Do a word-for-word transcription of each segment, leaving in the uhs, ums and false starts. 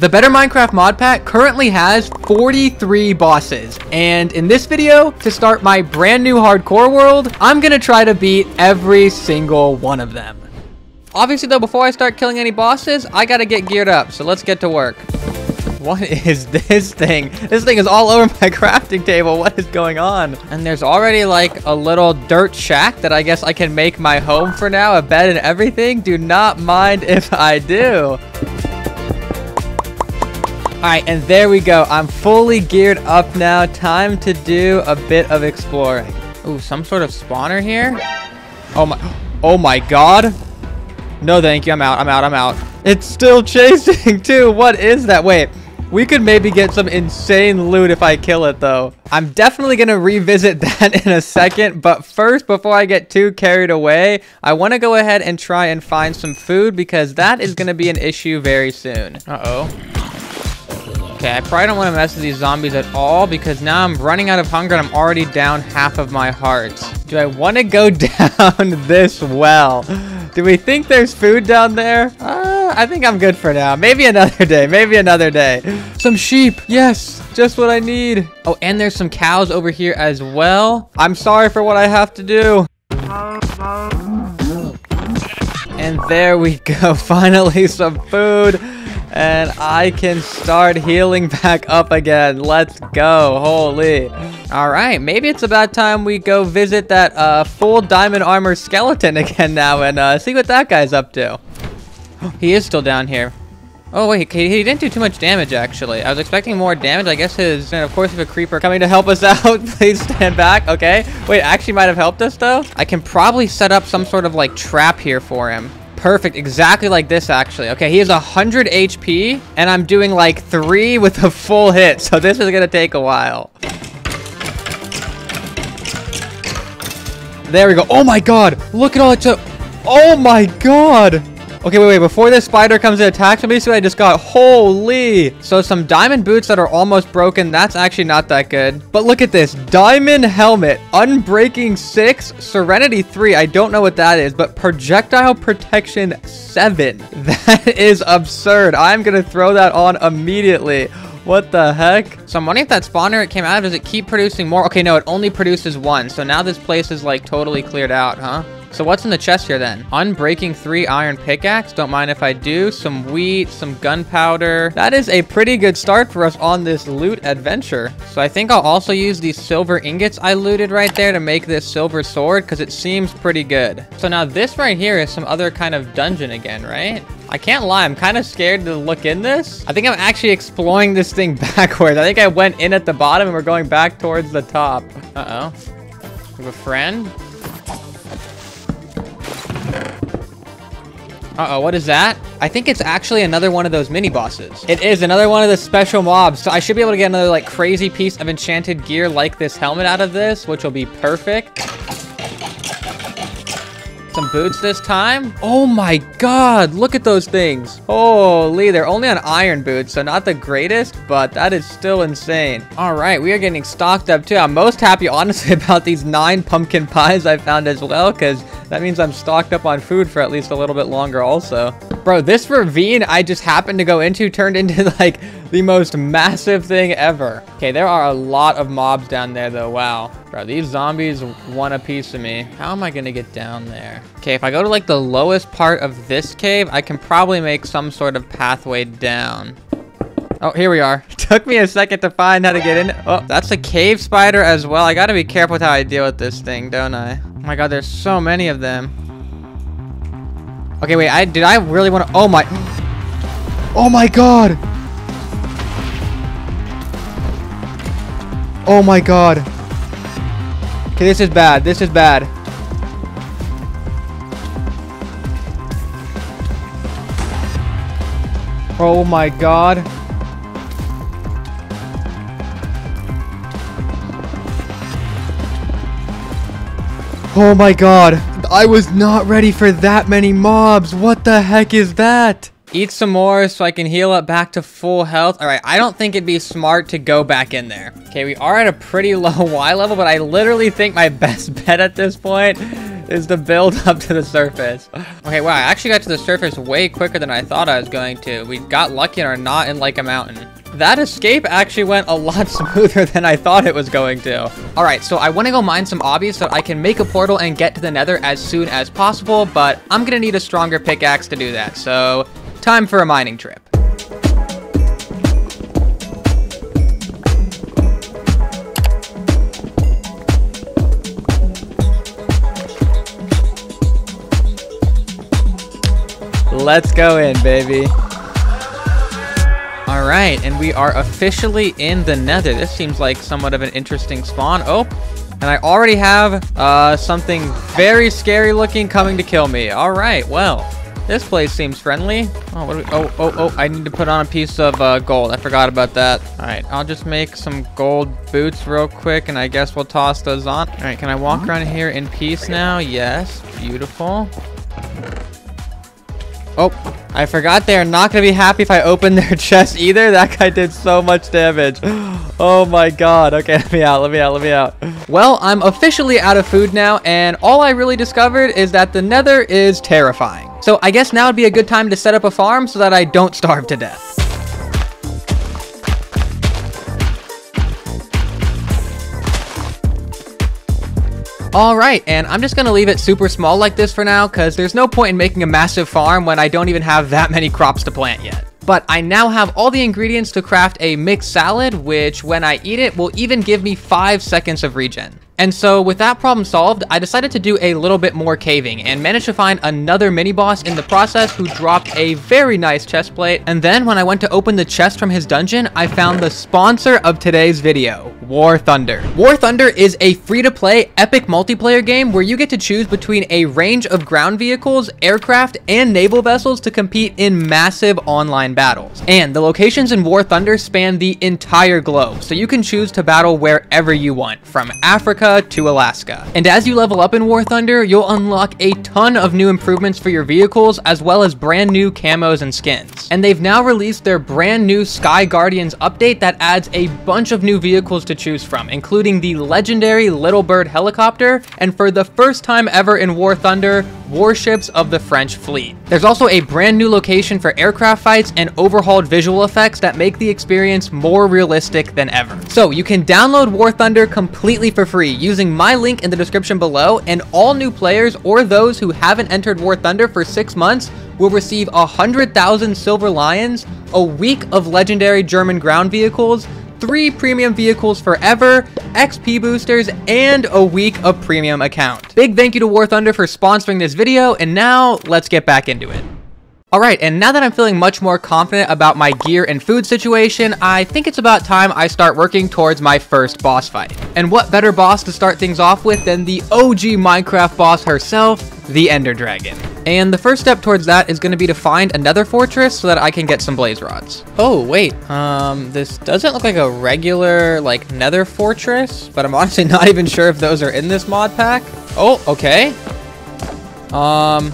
The Better Minecraft mod pack currently has forty-three bosses, and in this video, to start my brand new hardcore world, I'm gonna try to beat every single one of them. Obviously though, before I start killing any bosses, I gotta get geared up, so let's get to work. What is this thing? This thing is all over my crafting table, what is going on? And there's already like a little dirt shack that I guess I can make my home for now, a bed and everything. Do not mind if I do. Alright, and there we go. I'm fully geared up now. Time to do a bit of exploring. Ooh, some sort of spawner here? Oh my- Oh my god! No thank you, I'm out, I'm out, I'm out. It's still chasing too! What is that? Wait, we could maybe get some insane loot if I kill it though. I'm definitely gonna revisit that in a second, but first, before I get too carried away, I wanna go ahead and try and find some food because that is gonna be an issue very soon. Uh-oh. Okay, I probably don't want to mess with these zombies at all because now I'm running out of hunger and I'm already down half of my heart. Do I want to go down this well? Do we think there's food down there? Uh, I think I'm good for now. Maybe another day. Maybe another day. Some sheep. Yes, just what I need. Oh, and there's some cows over here as well. I'm sorry for what I have to do. And there we go. Finally, some food. And I can start healing back up again. Let's go. Holy. All right. Maybe it's about time we go visit that uh, full diamond armor skeleton again now and uh, see what that guy's up to. He is still down here. Oh, wait. He, he didn't do too much damage, actually. I was expecting more damage. I guess his... And of course, if a creeper coming to help us out, please stand back. Okay. Wait, actually might have helped us, though. I can probably set up some sort of, like, trap here for him. Perfect, exactly like this actually. Okay, he has one hundred H P and I'm doing like three with a full hit, so this is gonna take a while. There we go. Oh my god, look at all it took. Oh my god. Okay, wait, wait, before this spider comes and attacks me, see what I just got. Holy. So some diamond boots that are almost broken. That's actually not that good. But look at this. Diamond helmet. Unbreaking six. Serenity three. I don't know what that is, but projectile protection seven. That is absurd. I'm going to throw that on immediately. What the heck? So I'm wondering if that spawner it came out of, does it keep producing more? Okay, no, it only produces one. So now this place is like totally cleared out, huh? So what's in the chest here then? Unbreaking three iron pickaxe. Don't mind if I do. Some wheat, some gunpowder. That is a pretty good start for us on this loot adventure. So I think I'll also use these silver ingots I looted right there to make this silver sword because it seems pretty good. So now this right here is some other kind of dungeon again, right? I can't lie, I'm kind of scared to look in this. I think I'm actually exploring this thing backwards. I think I went in at the bottom and we're going back towards the top. Uh-oh. We have a friend. Uh-oh, what is that? I think it's actually another one of those mini-bosses. It is another one of the special mobs. So I should be able to get another like crazy piece of enchanted gear like this helmet out of this, which will be perfect. Some boots this time. Oh my god, look at those things. Holy, they're only on iron boots, so not the greatest, but that is still insane. All right, we are getting stocked up too. I'm most happy, honestly, about these nine pumpkin pies I found as well, because that means I'm stocked up on food for at least a little bit longer also. Bro, this ravine I just happened to go into turned into like the most massive thing ever. Okay, there are a lot of mobs down there though. Wow. Bro, these zombies want a piece of me. How am I gonna get down there? Okay, if I go to like the lowest part of this cave, I can probably make some sort of pathway down. Oh, here we are. Took me a second to find how to get in. Oh, that's a cave spider as well. I gotta be careful with how I deal with this thing, don't I? Oh my god, there's so many of them. Okay, wait, I did I really want to... Oh my... Oh my god! Oh my god. Okay, this is bad. This is bad. Oh my god. Oh my god. I was not ready for that many mobs. What the heck is that? Eat some more so I can heal up back to full health. All right, I don't think it'd be smart to go back in there. Okay, we are at a pretty low Y level, but I literally think my best bet at this point is the build up to the surface. Okay, wow, I actually got to the surface way quicker than I thought I was going to. We got lucky and are not in like a mountain. That escape actually went a lot smoother than I thought it was going to. All right, so I want to go mine some obbies so I can make a portal and get to the nether as soon as possible, but I'm gonna need a stronger pickaxe to do that, so time for a mining trip. Let's go in, baby. All right, and we are officially in the nether. This seems like somewhat of an interesting spawn. Oh, and I already have uh, something very scary looking coming to kill me. All right, well, this place seems friendly. Oh, what do we, oh, oh, oh, I need to put on a piece of uh, gold. I forgot about that. All right, I'll just make some gold boots real quick, and I guess we'll toss those on. All right, can I walk around here in peace now? Yes, beautiful. Oh, I forgot they are not going to be happy if I open their chest either. That guy did so much damage. Oh my god. Okay, let me out, let me out, let me out. Well, I'm officially out of food now, and all I really discovered is that the nether is terrifying. So I guess now would be a good time to set up a farm so that I don't starve to death. All right, and I'm just gonna leave it super small like this for now because there's no point in making a massive farm when I don't even have that many crops to plant yet. But I now have all the ingredients to craft a mixed salad, which when I eat it will even give me five seconds of regen. And so with that problem solved, I decided to do a little bit more caving and managed to find another mini boss in the process who dropped a very nice chest plate. And then when I went to open the chest from his dungeon, I found the sponsor of today's video, War Thunder. War Thunder is a free-to-play epic multiplayer game where you get to choose between a range of ground vehicles, aircraft, and naval vessels to compete in massive online battles. And the locations in War Thunder span the entire globe, so you can choose to battle wherever you want, from Africa to Alaska. And as you level up in War Thunder, you'll unlock a ton of new improvements for your vehicles, as well as brand new camos and skins. And they've now released their brand new Sky Guardians update that adds a bunch of new vehicles to choose from, including the legendary Little Bird helicopter, and for the first time ever in War Thunder, warships of the French fleet. There's also a brand new location for aircraft fights and overhauled visual effects that make the experience more realistic than ever. So you can download War Thunder completely for free using my link in the description below, and all new players or those who haven't entered War Thunder for six months will receive one hundred thousand silver lions, a week of legendary German ground vehicles, three premium vehicles forever, X P boosters, and a week of premium account. Big thank you to War Thunder for sponsoring this video, and now let's get back into it. Alright, and now that I'm feeling much more confident about my gear and food situation, I think it's about time I start working towards my first boss fight. And what better boss to start things off with than the O G Minecraft boss herself, the Ender Dragon. And the first step towards that is going to be to find another fortress so that I can get some blaze rods. Oh, wait. Um, this doesn't look like a regular, like, nether fortress, but I'm honestly not even sure if those are in this mod pack. Oh, okay. Um...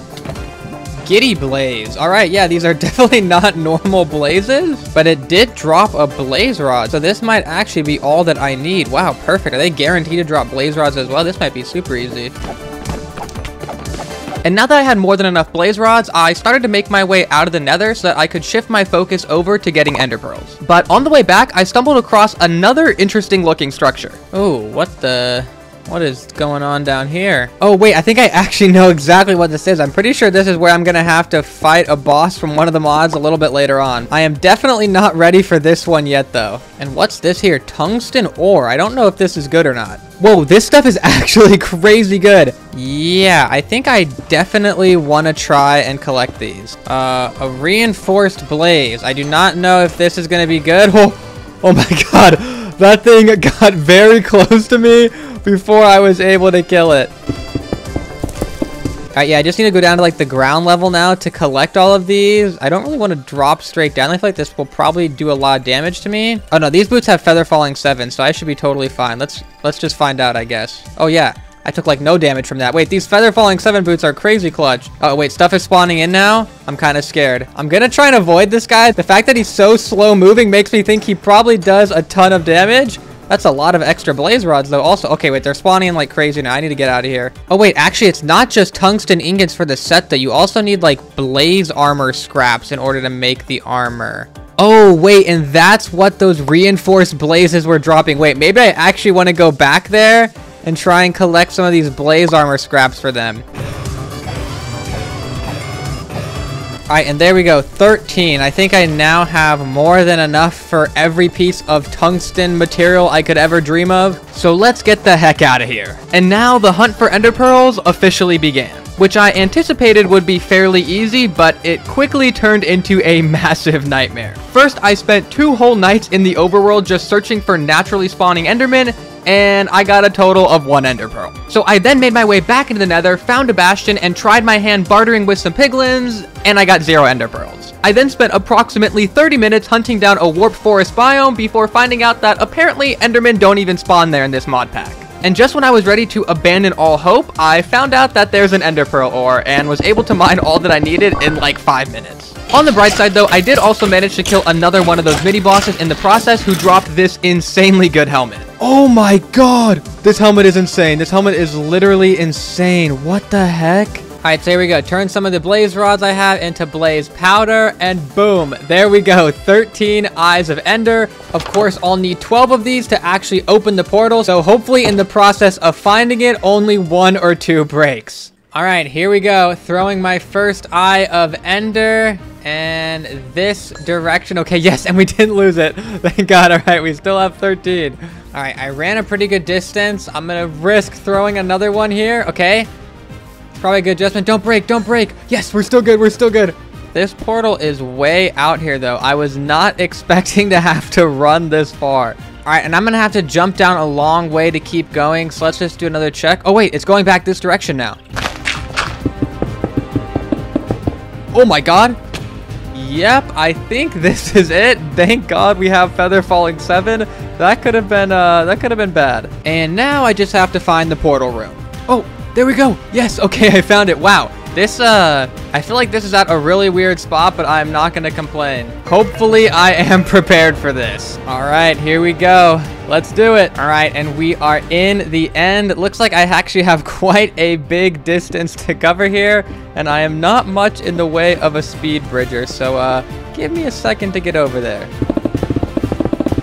Giddy blaze. All right, yeah, these are definitely not normal blazes, but it did drop a blaze rod, so this might actually be all that I need. Wow, perfect. Are they guaranteed to drop blaze rods as well? This might be super easy. And now that I had more than enough blaze rods, I started to make my way out of the nether so that I could shift my focus over to getting ender pearls. But on the way back, I stumbled across another interesting looking structure. Oh, what the... What is going on down here? Oh, wait, I think I actually know exactly what this is. I'm pretty sure this is where I'm going to have to fight a boss from one of the mods a little bit later on. I am definitely not ready for this one yet, though. And what's this here? Tungsten ore. I don't know if this is good or not. Whoa, this stuff is actually crazy good. Yeah, I think I definitely want to try and collect these. Uh, a reinforced blaze. I do not know if this is going to be good. Oh, oh my god. That thing got very close to me before I was able to kill it. All right, yeah, I just need to go down to like the ground level now to collect all of these. I don't really want to drop straight down. I feel like this will probably do a lot of damage to me. Oh no, these boots have feather falling seven, so I should be totally fine. Let's let's just find out, I guess. Oh yeah, I took like no damage from that. Wait, these feather falling seven boots are crazy clutch. Oh wait, stuff is spawning in now. I'm kind of scared. I'm gonna try and avoid this guy. The fact that he's so slow moving makes me think he probably does a ton of damage. That's a lot of extra blaze rods, though, also. Okay, wait, they're spawning in like crazy now. I need to get out of here. Oh, wait, actually, it's not just tungsten ingots for the set, though. You also need, like, blaze armor scraps in order to make the armor. Oh, wait, and that's what those reinforced blazes were dropping. Wait, maybe I actually want to go back there and try and collect some of these blaze armor scraps for them. All right, and there we go, thirteen. I think I now have more than enough for every piece of tungsten material I could ever dream of. So let's get the heck out of here. And now the hunt for ender pearls officially began, which I anticipated would be fairly easy, but it quickly turned into a massive nightmare. First, I spent two whole nights in the overworld just searching for naturally spawning endermen, and I got a total of one ender pearl. So I then made my way back into the nether, found a bastion, and tried my hand bartering with some piglins, and I got zero ender pearls. I then spent approximately thirty minutes hunting down a warped forest biome before finding out that apparently endermen don't even spawn there in this mod pack. And just when I was ready to abandon all hope, I found out that there's an ender pearl ore and was able to mine all that I needed in like five minutes. On the bright side though, I did also manage to kill another one of those mini bosses in the process who dropped this insanely good helmet. Oh my god! This helmet is insane. This helmet is literally insane. What the heck? Alright, so here we go. Turn some of the blaze rods I have into blaze powder, and boom! There we go. thirteen Eyes of Ender. Of course, I'll need twelve of these to actually open the portal, so hopefully in the process of finding it, only one or two breaks. Alright, here we go. Throwing my first Eye of Ender. And this direction. Okay, yes, and we didn't lose it. Thank God. All right, we still have thirteen. All right, I ran a pretty good distance. I'm going to risk throwing another one here. Okay. It's probably a good adjustment. Don't break. Don't break. Yes, we're still good. We're still good. This portal is way out here, though. I was not expecting to have to run this far. All right, and I'm going to have to jump down a long way to keep going. So let's just do another check. Oh, wait, it's going back this direction now. Oh, my God. Yep, I think this is it. Thank God we have Feather Falling seven. That could have been uh that could have been bad. And now I just have to find the portal room. Oh, there we go. Yes, okay, I found it. Wow. This uh I feel like this is at a really weird spot, but I'm not gonna complain. Hopefully I am prepared for this. Alright, here we go. Let's do it. Alright, and we are in the end. It looks like I actually have quite a big distance to cover here, and I am not much in the way of a speed bridger, so uh, give me a second to get over there.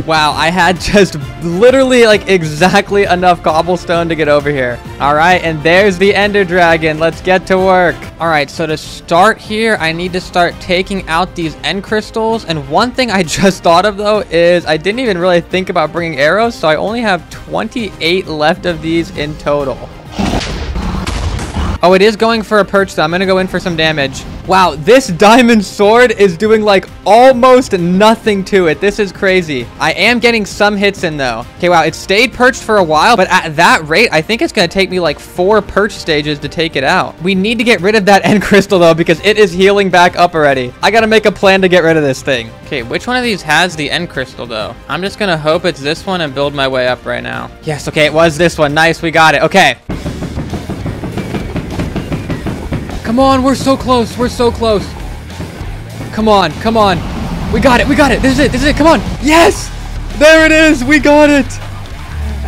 Wow, I had just literally like exactly enough cobblestone to get over here. All right, and there's the Ender Dragon. Let's get to work. All right, so to start here, I need to start taking out these end crystals. And one thing I just thought of though is I didn't even really think about bringing arrows, so I only have twenty-eight left of these in total. Oh, it is going for a perch, though. I'm going to go in for some damage. Wow, this diamond sword is doing, like, almost nothing to it. This is crazy. I am getting some hits in, though. Okay, wow, it stayed perched for a while, but at that rate, I think it's going to take me, like, four perch stages to take it out. We need to get rid of that end crystal, though, because it is healing back up already. I got to make a plan to get rid of this thing. Okay, which one of these has the end crystal, though? I'm just going to hope it's this one and build my way up right now. Yes, okay, it was this one. Nice, we got it. Okay. Come on, we're so close, we're so close. Come on, come on. We got it, we got it, this is it, this is it, come on. Yes, there it is, we got it.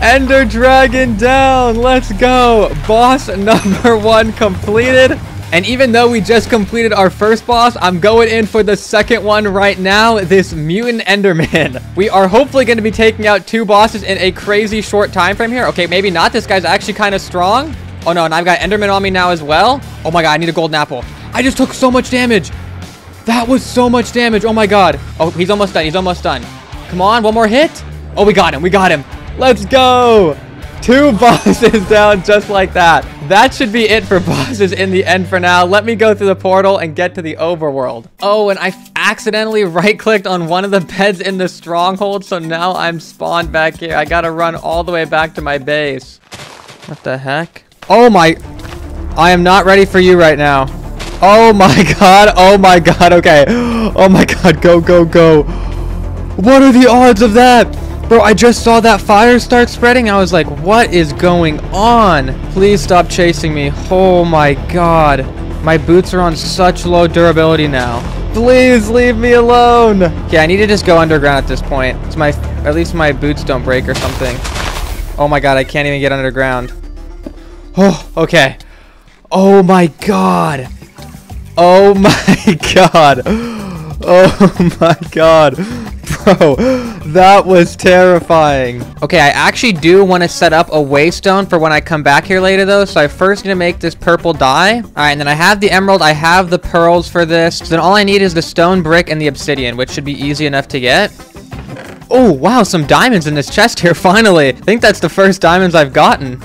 Ender Dragon down, let's go. Boss number one completed. And even though we just completed our first boss, I'm going in for the second one right now, this mutant enderman. We are hopefully going to be taking out two bosses in a crazy short time frame here. Okay, maybe not, this guy's actually kind of strong. Oh no, and I've got enderman on me now as well. Oh my god, I need a golden apple. I just took so much damage. That was so much damage. Oh my god. Oh, he's almost done. He's almost done. Come on, one more hit. Oh, we got him. We got him. Let's go. Two bosses down just like that. That should be it for bosses in the end for now. Let me go through the portal and get to the overworld. Oh, and I accidentally right-clicked on one of the beds in the stronghold, so now I'm spawned back here. I gotta run all the way back to my base. What the heck? Oh my, I am not ready for you right now. Oh my god, oh my god, okay. Oh my god, go, go, go. What are the odds of that? Bro, I just saw that fire start spreading. I was like, what is going on? Please stop chasing me. Oh my god. My boots are on such low durability now. Please leave me alone. Okay, I need to just go underground at this point. It's my, at least my boots don't break or something. Oh my god, I can't even get underground. Oh, okay. Oh my god. Oh my god. Oh my god. Bro, that was terrifying. Okay, I actually do want to set up a waystone for when I come back here later, though. So I first need to make this purple dye. All right, and then I have the emerald. I have the pearls for this. So then all I need is the stone brick and the obsidian, which should be easy enough to get. Oh, wow, some diamonds in this chest here, finally. I think that's the first diamonds I've gotten.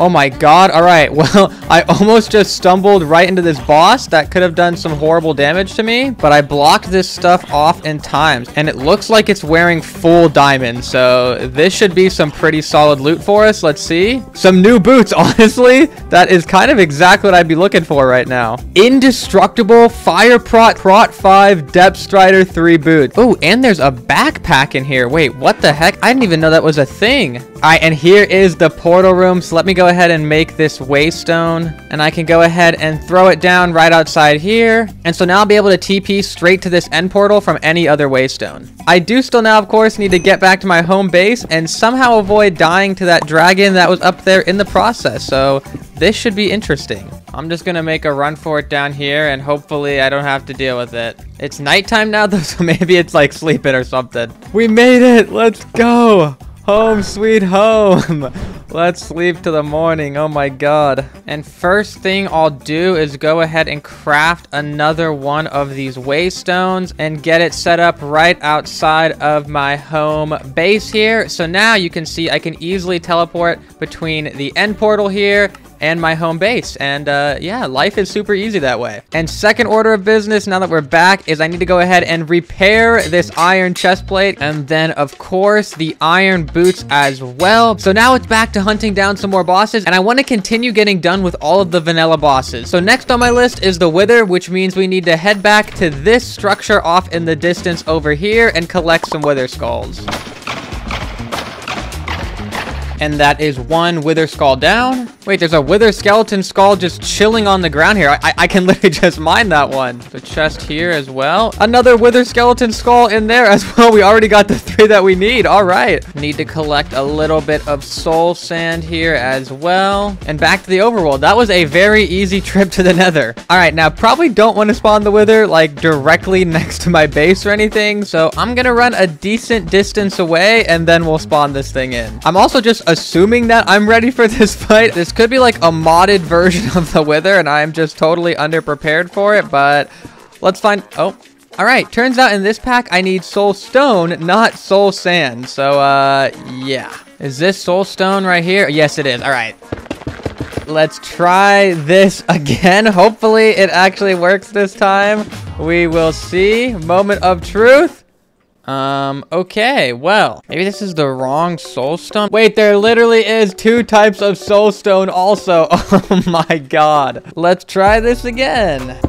Oh my god. All right, well, I almost just stumbled right into this boss that could have done some horrible damage to me, but I blocked this stuff off in time, and it looks like it's wearing full diamonds, so this should be some pretty solid loot for us. Let's see. Some new boots, honestly. That is kind of exactly what I'd be looking for right now. Indestructible Fire Prot Prot five Depth Strider three boot. Oh, and there's a backpack in here. Wait, what the heck? I didn't even know that was a thing. All right, and here is the portal room, so let me go ahead and make this waystone, and I can go ahead and throw it down right outside here, and so now I'll be able to T P straight to this end portal from any other waystone. I do still now, of course, need to get back to my home base and somehow avoid dying to that dragon that was up there in the process, so this should be interesting. I'm just gonna make a run for it down here, and hopefully I don't have to deal with it. It's nighttime now, though, so maybe it's like sleeping or something. We made it! Let's go! Home sweet home! Let's sleep till the morning. Oh my god. And first thing I'll do is go ahead and craft another one of these waystones and get it set up right outside of my home base here. So now you can see I can easily teleport between the end portal here and my home base, and uh yeah, life is super easy that way. And second order of business now that we're back is I need to go ahead and repair this iron chest plate, and then of course the iron boots as well. So now it's back to hunting down some more bosses, and I want to continue getting done with all of the vanilla bosses. So next on my list is the Wither, which means we need to head back to this structure off in the distance over here and collect some Wither skulls. And that is one Wither Skull down. Wait, there's a Wither Skeleton Skull just chilling on the ground here. I, I, I can literally just mine that one. The chest here as well. Another Wither Skeleton Skull in there as well. We already got the three that we need. All right. Need to collect a little bit of soul sand here as well. And back to the overworld. That was a very easy trip to the nether. All right, now probably don't want to spawn the Wither like directly next to my base or anything. So I'm going to run a decent distance away, and then we'll spawn this thing in. I'm also just assuming that I'm ready for this fight. This could be like a modded version of the Wither, and I'm just totally underprepared for it, but let's find... Oh, all right. Turns out in this pack, I need soul stone, not soul sand. So, uh, yeah. Is this soul stone right here? Yes, it is. All right. Let's try this again. Hopefully, it actually works this time. We will see. Moment of truth. Um, okay, well, maybe this is the wrong soul stone. Wait, there literally is two types of soul stone also. Oh my god. Let's try this again.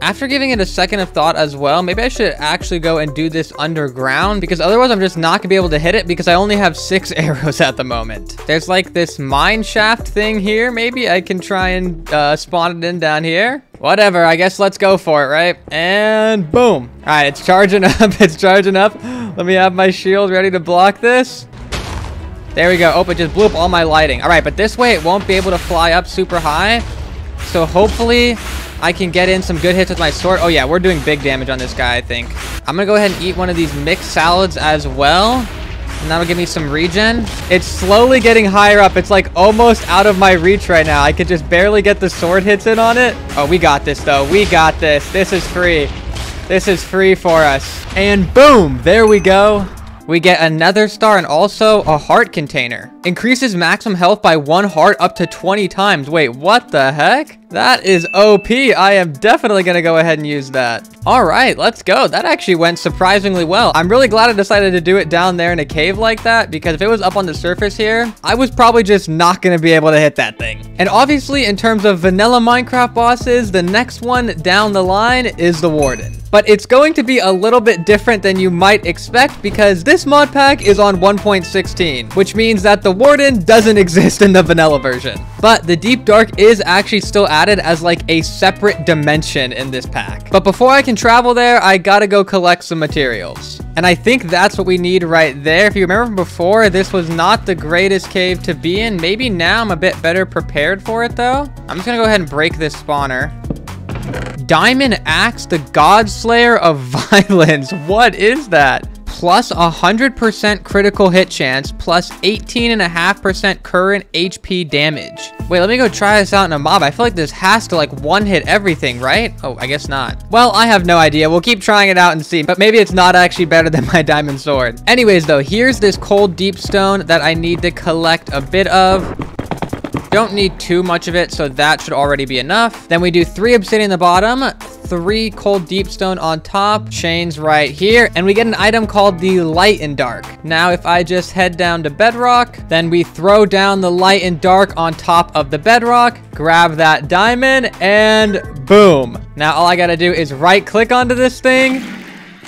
After giving it a second of thought as well, maybe I should actually go and do this underground, because otherwise I'm just not gonna be able to hit it because I only have six arrows at the moment. There's like this mine shaft thing here. Maybe I can try and uh, spawn it in down here. Whatever, I guess let's go for it, right? And boom. All right, it's charging up, it's charging up. Let me have my shield ready to block this. There we go. Oh, it just blew up all my lighting. All right, but this way it won't be able to fly up super high. So hopefully I can get in some good hits with my sword. Oh yeah, we're doing big damage on this guy, I think. I'm gonna go ahead and eat one of these mixed salads as well. And that'll give me some regen. It's slowly getting higher up. It's like almost out of my reach right now. I could just barely get the sword hits in on it. Oh, we got this though. We got this. This is free. This is free for us. And boom, there we go. We get another star and also a heart container. Increases maximum health by one heart up to twenty times. Wait, what the heck? That is O P. I am definitely going to go ahead and use that. All right, let's go. That actually went surprisingly well. I'm really glad I decided to do it down there in a cave like that, because if it was up on the surface here, I was probably just not going to be able to hit that thing. And obviously, in terms of vanilla Minecraft bosses, the next one down the line is the Warden. But it's going to be a little bit different than you might expect, because this mod pack is on one point sixteen, which means that the Warden doesn't exist in the vanilla version. But the Deep Dark is actually still added added as like a separate dimension in this pack. But before I can travel there, I gotta go collect some materials. And I think that's what we need right there. If you remember from before, this was not the greatest cave to be in. Maybe now I'm a bit better prepared for it though. I'm just gonna go ahead and break this spawner. Diamond Axe, the God Slayer of Violence. What is that? Plus one hundred percent critical hit chance, plus eighteen point five percent current H P damage. Wait, let me go try this out in a mob. I feel like this has to like one hit everything, right? Oh, I guess not. Well, I have no idea. We'll keep trying it out and see, but maybe it's not actually better than my diamond sword. Anyways though, here's this cold deep stone that I need to collect a bit of. Don't need too much of it, so that should already be enough. Then we do three obsidian in the bottom, three cold deep stone on top, chains right here, and we get an item called the light and dark. Now if I just head down to bedrock, then we throw down the light and dark on top of the bedrock, grab that diamond, and boom. Now all I gotta do is right click onto this thing,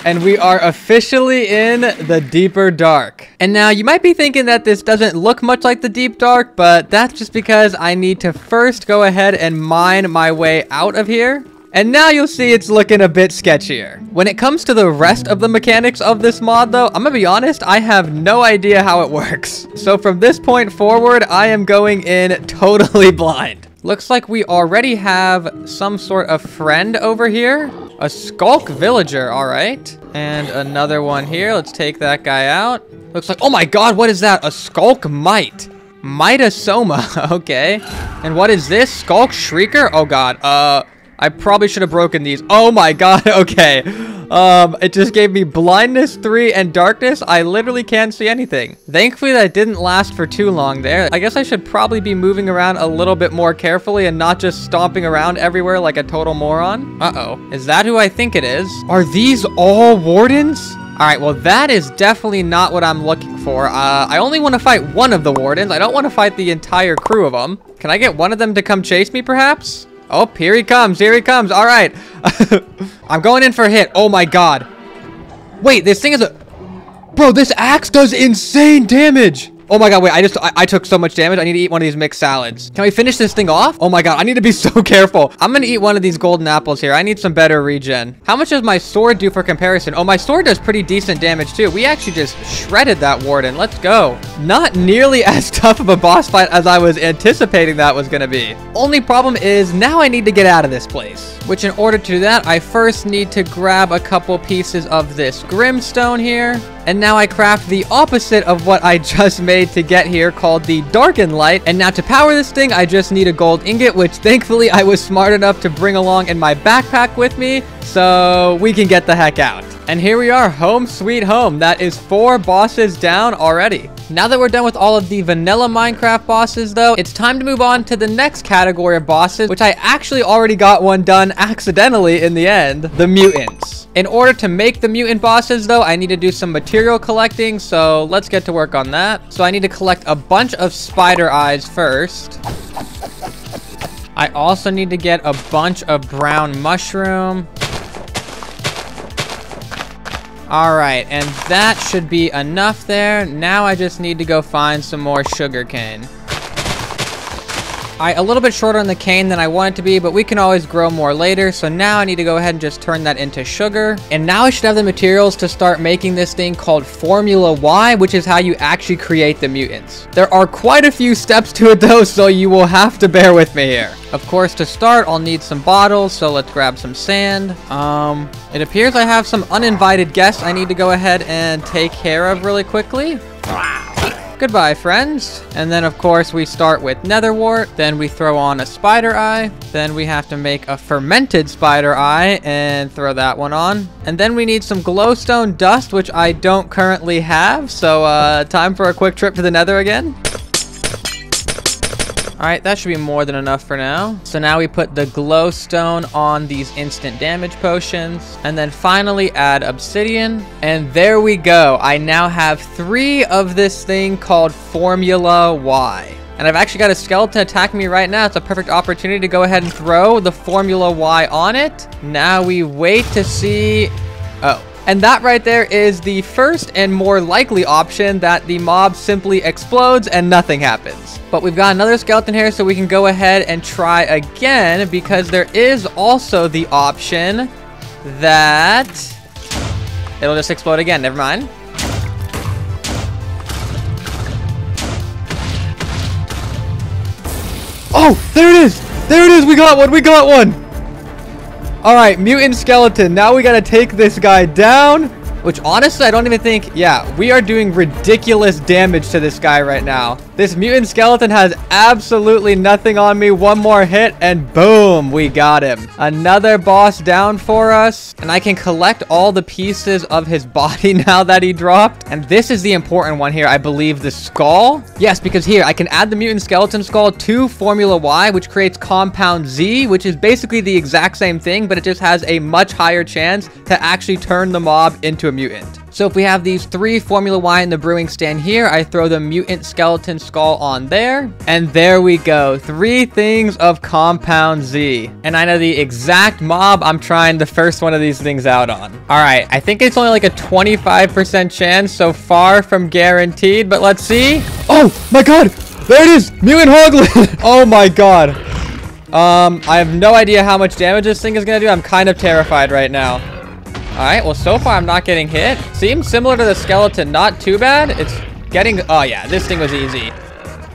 and we are officially in the deeper dark. And now you might be thinking that this doesn't look much like the deep dark, but that's just because I need to first go ahead and mine my way out of here. And now you'll see it's looking a bit sketchier. When it comes to the rest of the mechanics of this mod though, I'm gonna be honest, I have no idea how it works. So from this point forward, I am going in totally blind. Looks like we already have some sort of friend over here. A skulk villager, all right. And another one here. Let's take that guy out. Looks like, oh my god, what is that? A skulk mite. Mitosoma, okay. And what is this? Skulk shrieker? Oh god, uh, I probably should have broken these. Oh my god, okay. Um, it just gave me blindness three and darkness. I literally can't see anything. Thankfully, that didn't last for too long there. I guess I should probably be moving around a little bit more carefully and not just stomping around everywhere like a total moron. Uh-oh. Is that who I think it is? Are these all wardens? All right, well, that is definitely not what I'm looking for. Uh, I only want to fight one of the wardens. I don't want to fight the entire crew of them. Can I get one of them to come chase me, perhaps? Oh, here he comes. Here he comes. All right. I'm going in for a hit. Oh, my God. Wait, this thing is a... Bro, this axe does insane damage. Oh, my God. Wait, I just... I, I took so much damage. I need to eat one of these mixed salads. Can we finish this thing off? Oh, my God. I need to be so careful. I'm going to eat one of these golden apples here. I need some better regen. How much does my sword do for comparison? Oh, my sword does pretty decent damage, too. We actually just shredded that warden. Let's go. Not nearly as tough of a boss fight as I was anticipating that was going to be. Only problem is now I need to get out of this place, which in order to do that, I first need to grab a couple pieces of this grimstone here. And now I craft the opposite of what I just made to get here called the darkened light. And now to power this thing, I just need a gold ingot, which thankfully I was smart enough to bring along in my backpack with me so we can get the heck out. And here we are, home sweet home. That is four bosses down already. Now that we're done with all of the vanilla Minecraft bosses though, it's time to move on to the next category of bosses, which I actually already got one done accidentally in the end, the mutants. In order to make the mutant bosses though, I need to do some material collecting, so let's get to work on that. So I need to collect a bunch of spider eyes first. I also need to get a bunch of brown mushroom. All right, and that should be enough there. Now I just need to go find some more sugarcane. I a little bit shorter on the cane than I want it to be, but we can always grow more later. So now I need to go ahead and just turn that into sugar. And now I should have the materials to start making this thing called Formula Y, which is how you actually create the mutants. There are quite a few steps to it though, so you will have to bear with me here. Of course, to start, I'll need some bottles, so let's grab some sand. Um, it appears I have some uninvited guests I need to go ahead and take care of really quickly. Goodbye, friends. And then, of course, we start with netherwort. Then we throw on a spider eye. Then we have to make a fermented spider eye and throw that one on. And then we need some glowstone dust, which I don't currently have. So, uh, time for a quick trip to the nether again. All right, that should be more than enough for now. So now we put the glowstone on these instant damage potions, and then finally add obsidian. And there we go. I now have three of this thing called Formula Y. And I've actually got a skeleton attacking me right now. It's a perfect opportunity to go ahead and throw the Formula Y on it. Now we wait to see... Oh, And that right there is the first and more likely option, that the mob simply explodes and nothing happens. But we've got another skeleton here, so we can go ahead and try again, because there is also the option that it'll just explode again. Never mind. Oh, there it is! There it is! We got one! We got one! Alright, mutant skeleton. Now we gotta take this guy down. Which, honestly, I don't even think... Yeah, we are doing ridiculous damage to this guy right now. This mutant skeleton has absolutely nothing on me. One more hit, and boom, we got him. Another boss down for us. And I can collect all the pieces of his body now that he dropped. And this is the important one here, I believe, the skull. Yes, because here, I can add the mutant skeleton skull to Formula Y, which creates Compound Z, which is basically the exact same thing, but it just has a much higher chance to actually turn the mob into a mutant. So if we have these three Formula Y in the brewing stand here, I throw the mutant skeleton skull on there, and there we go. Three things of Compound Z, and I know the exact mob I'm trying the first one of these things out on. All right, I think it's only like a twenty-five percent chance, so far from guaranteed, but let's see. Oh my god, there it is, mutant hoglet. Oh my god. um I have no idea how much damage this thing is gonna do. I'm kind of terrified right now. Alright, well, so far I'm not getting hit. Seems similar to the skeleton, not too bad. It's getting... Oh, yeah, this thing was easy.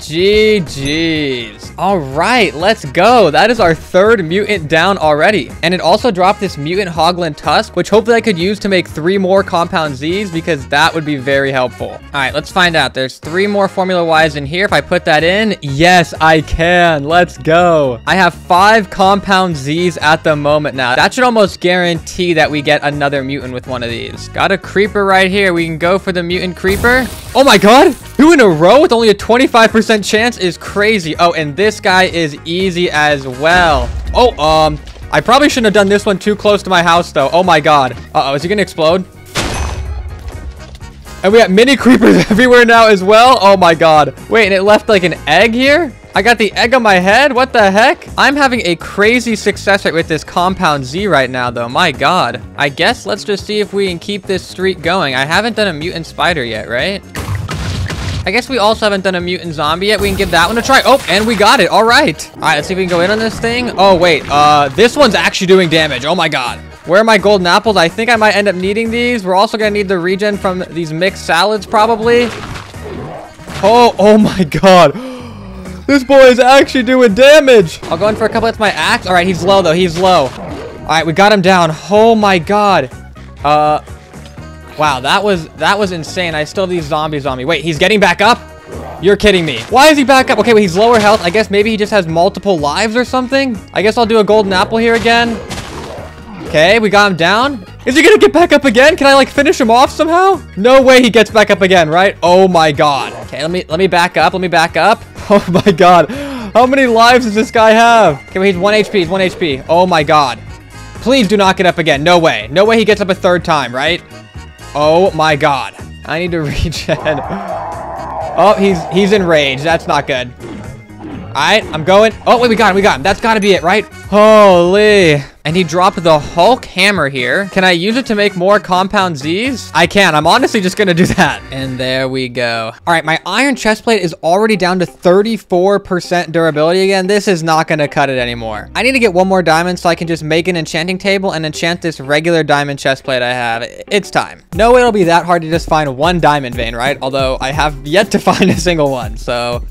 G G's. Alright, let's go. That is our third mutant down already. And it also dropped this mutant Hogland Tusk, which hopefully I could use to make three more Compound Z's, because that would be very helpful. Alright, let's find out. There's three more Formula Y's in here. If I put that in, yes, I can. Let's go. I have five Compound Z's at the moment now. That should almost guarantee that we get another mutant with one of these. Got a creeper right here. We can go for the mutant creeper. Oh my god! Two in a row with only a twenty-five percent chance is crazy. Oh, and this guy is easy as well. Oh, um, I probably shouldn't have done this one too close to my house, though. Oh my god. Uh-oh, is he gonna explode? And we got mini creepers everywhere now as well. Oh my god. Wait, and it left like an egg here? I got the egg on my head? What the heck? I'm having a crazy success rate with this Compound Z right now, though. My god. I guess let's just see if we can keep this streak going. I haven't done a mutant spider yet, right? I guess we also haven't done a mutant zombie yet. We can give that one a try. Oh, and we got it. All right. All right, let's see if we can go in on this thing. Oh, wait. Uh, this one's actually doing damage. Oh, my God. Where are my golden apples? I think I might end up needing these. We're also going to need the regen from these mixed salads, probably. Oh, oh, my God. This boy is actually doing damage. I'll go in for a couple. That's my axe. All right, he's low, though. He's low. All right, we got him down. Oh, my God. Uh... Wow, that was that was insane. I still have these zombies on me. Wait, he's getting back up? You're kidding me. Why is he back up? Okay, well, he's lower health. I guess maybe he just has multiple lives or something. I guess I'll do a golden apple here again. Okay, we got him down. Is he gonna get back up again? Can I like finish him off somehow? No way he gets back up again, right? Oh my god. Okay, let me let me back up. Let me back up. Oh my god. How many lives does this guy have? Okay, well, he's one H P. He's one H P. Oh my god. Please do not get up again. No way. No way he gets up a third time, right? Oh my god. I need to regen. Oh, he's he's enraged. That's not good. Alright, I'm going. Oh, wait, we got him. We got him. That's gotta be it, right? Holy. And he dropped the Hulk hammer here. Can I use it to make more Compound Z's? I can. I'm honestly just gonna do that. And there we go. All right, my iron chestplate is already down to thirty-four percent durability again. This is not gonna cut it anymore. I need to get one more diamond so I can just make an enchanting table and enchant this regular diamond chestplate I have. It's time. No way it'll be that hard to just find one diamond vein, right? Although I have yet to find a single one, so...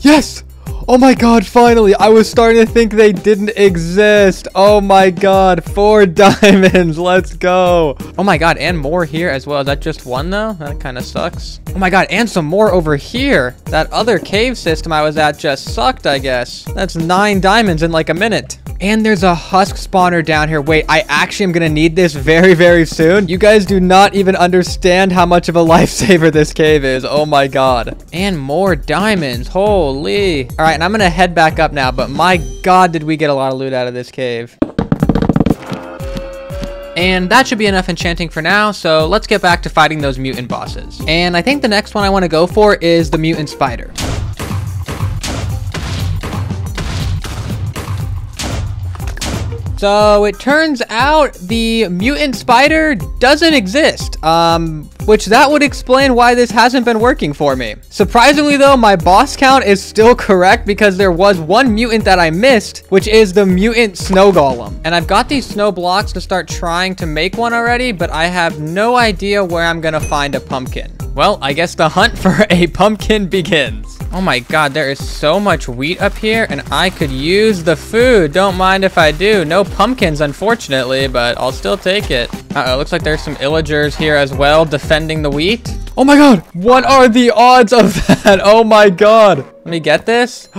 Yes! Oh my god, finally! I was starting to think they didn't exist! Oh my god, four diamonds! Let's go! Oh my god, and more here as well. Is that just one, though? That kind of sucks. Oh my god, and some more over here! That other cave system I was at just sucked, I guess. That's nine diamonds in like a minute. And there's a husk spawner down here. Wait, I actually am gonna need this very, very soon. You guys do not even understand how much of a lifesaver this cave is. Oh my god. And more diamonds. Holy. Alright, and I'm gonna head back up now, but my god, did we get a lot of loot out of this cave. And that should be enough enchanting for now, so let's get back to fighting those mutant bosses. And I think the next one I want to go for is the mutant spider. So it turns out the mutant spider doesn't exist, um, which that would explain why this hasn't been working for me. Surprisingly though, my boss count is still correct because there was one mutant that I missed, which is the mutant snow golem. And I've got these snow blocks to start trying to make one already, but I have no idea where I'm gonna find a pumpkin. Well, I guess the hunt for a pumpkin begins. Oh my god, there is so much wheat up here and I could use the food. Don't mind if I do. No pumpkins, unfortunately, but I'll still take it. Uh-oh, looks like there's some illagers here as well defending the wheat. Oh my god, what are the odds of that? Oh my god. Let me get this.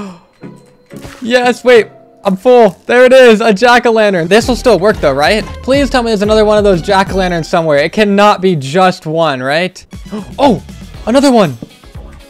Yes, wait. I'm full. There it is, a jack-o'-lantern. This will still work though, right? Please tell me there's another one of those jack-o'-lanterns somewhere. It cannot be just one, right? Oh, another one.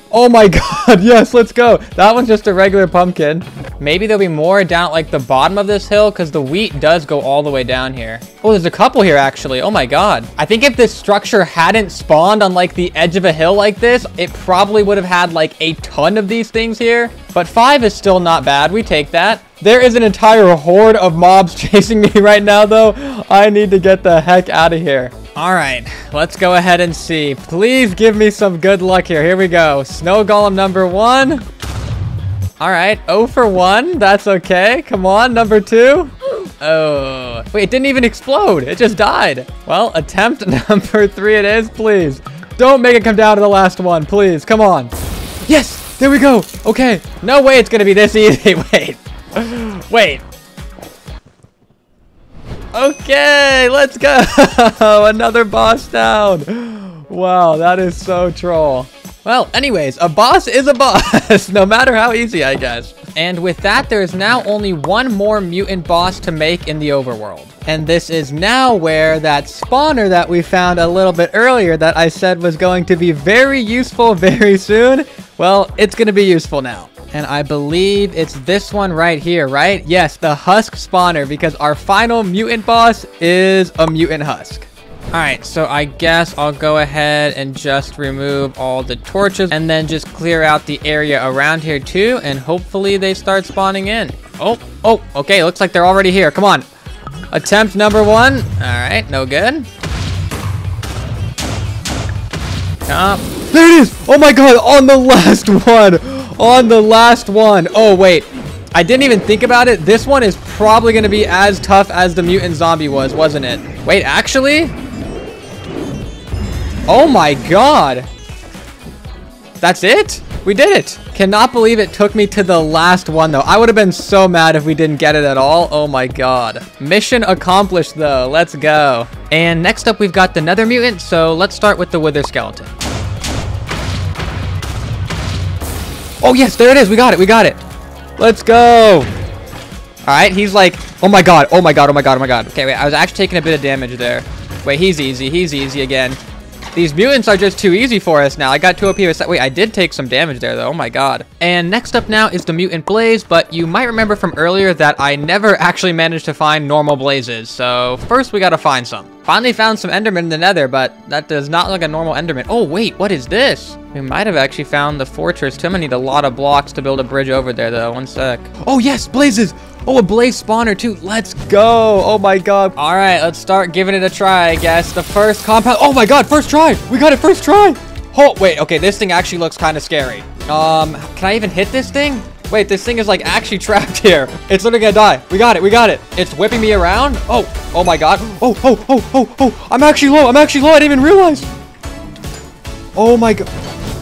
Oh my god, yes, let's go. That one's just a regular pumpkin. Maybe there'll be more down at like the bottom of this hill because the wheat does go all the way down here. Oh, there's a couple here actually. Oh my god. I think if this structure hadn't spawned on like the edge of a hill like this, it probably would have had like a ton of these things here. But five is still not bad. We take that. There is an entire horde of mobs chasing me right now, though. I need to get the heck out of here. All right, let's go ahead and see. Please give me some good luck here. Here we go. Snow golem number one. All right, oh for one. That's okay. Come on, number two. Oh, wait, it didn't even explode. It just died. Well, attempt number three it is, please. Don't make it come down to the last one, please. Come on. Yes. There we go. Okay. No way it's going to be this easy. Wait. Wait. Okay. Let's go. Another boss down. Wow. That is so troll. Well, anyways, a boss is a boss, no matter how easy, I guess. And with that, there is now only one more mutant boss to make in the overworld. And this is now where that spawner that we found a little bit earlier that I said was going to be very useful very soon, well, it's going to be useful now. And I believe it's this one right here, right? Yes, the husk spawner, because our final mutant boss is a mutant husk. Alright, so I guess I'll go ahead and just remove all the torches and then just clear out the area around here too, and hopefully they start spawning in. Oh, oh, okay, looks like they're already here. Come on. Attempt number one. Alright, no good. Uh, there it is! Oh my god, on the last one! On the last one! Oh, wait. I didn't even think about it. This one is probably going to be as tough as the mutant zombie was, wasn't it? Wait, actually? Oh my god. That's it? We did it. Cannot believe it took me to the last one though. I would have been so mad if we didn't get it at all. Oh my god. Mission accomplished though. Let's go. And next up we've got the nether mutant. So let's start with the wither skeleton. Oh yes, there it is. We got it. We got it. Let's go. All right. He's like, oh my god. Oh my god. Oh my god. Oh my god. Okay, wait. I was actually taking a bit of damage there. Wait, he's easy. He's easy again. These mutants are just too easy for us now. I got two O P. Wait, I did take some damage there, though. Oh, my God. And next up now is the mutant blaze, but you might remember from earlier that I never actually managed to find normal blazes. So first, we got to find some. Finally found some enderman in the nether, but that does not look like a normal enderman. Oh, wait, what is this? We might have actually found the fortress. Too many, a lot of blocks to build a bridge over there, though. One sec. Oh, yes, blazes. Oh, a blaze spawner, too. Let's go. Oh, my God. All right, let's start giving it a try, I guess. The first compound. Oh, my God. First try. We got it. First try. Oh, wait. Okay, this thing actually looks kind of scary. Um, can I even hit this thing? Wait, this thing is, like, actually trapped here. It's literally gonna die. We got it. We got it. It's whipping me around. Oh, oh, my God. Oh, oh, oh, oh, oh. I'm actually low. I'm actually low. I didn't even realize. Oh, my God.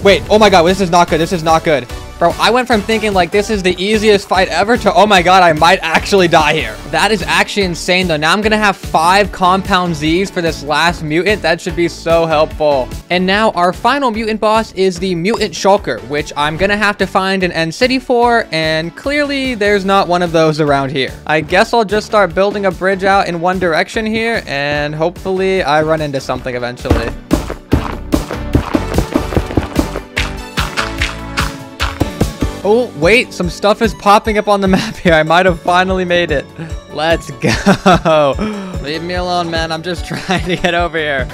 Wait. Oh, my God. This is not good. This is not good. Bro, I went from thinking like this is the easiest fight ever to, oh my god, I might actually die here. That is actually insane though. Now I'm gonna have five compound Z's for this last mutant. That should be so helpful. And now our final mutant boss is the mutant shulker, which I'm gonna have to find an end city for, and clearly there's not one of those around here. I guess I'll just start building a bridge out in one direction here, and hopefully I run into something eventually. Oh, wait, some stuff is popping up on the map here. I might have finally made it. Let's go. Leave me alone, man. I'm just trying to get over here.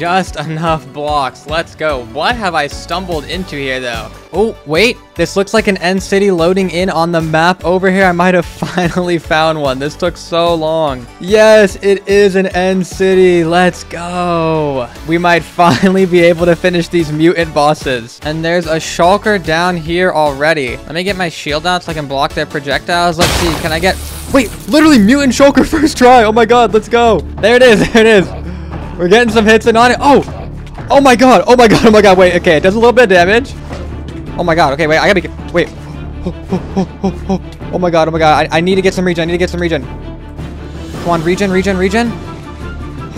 just enough blocks. Let's go. What have I stumbled into here, though? Oh, wait. This looks like an end city loading in on the map over here. I might have finally found one. This took so long. Yes, it is an end city. Let's go. We might finally be able to finish these mutant bosses. And there's a shulker down here already. Let me get my shield out so I can block their projectiles. Let's see. Can I get... Wait, literally mutant shulker first try. Oh my god, let's go. There it is. There it is. We're getting some hits in on it. Oh. Oh my god. Oh my god. Oh my god. Wait, okay. It does a little bit of damage. Oh my god, okay, wait, I gotta be- wait. Oh, oh, oh, oh, oh. oh my god, oh my god, I, I need to get some regen, I need to get some regen. Come on, regen, regen, regen.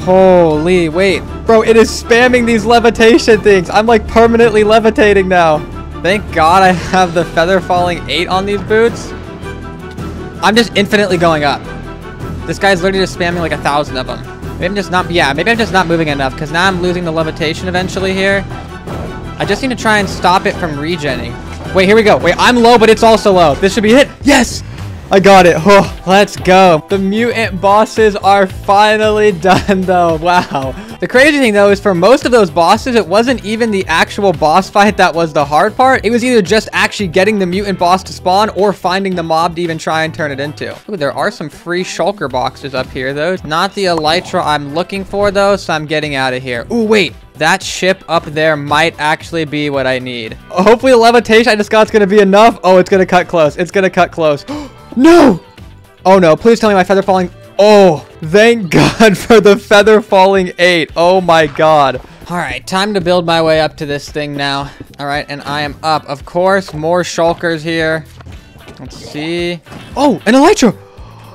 Holy, wait. Bro, it is spamming these levitation things. I'm like permanently levitating now. Thank god I have the feather falling eight on these boots. I'm just infinitely going up. This guy's literally just spamming like a thousand of them. Maybe I'm just not- yeah, maybe I'm just not moving enough, because now I'm losing the levitation eventually here. I just need to try and stop it from regenning. Wait, here we go. Wait, I'm low, but it's also low. This should be hit. Yes! I got it. Oh, let's go. The mutant bosses are finally done, though. Wow. The crazy thing, though, is for most of those bosses, it wasn't even the actual boss fight that was the hard part. It was either just actually getting the mutant boss to spawn or finding the mob to even try and turn it into. Ooh, there are some free shulker boxes up here, though. Not the elytra I'm looking for, though, so I'm getting out of here. Ooh, wait. That ship up there might actually be what I need. Hopefully the levitation I just got is going to be enough. Oh, it's going to cut close. It's going to cut close. No! Oh, no. Please tell me my feather falling... Oh, thank god for the feather falling eight. Oh, my god. All right, time to build my way up to this thing now. All right, and I am up. Of course, more shulkers here. Let's see. Oh, an elytra!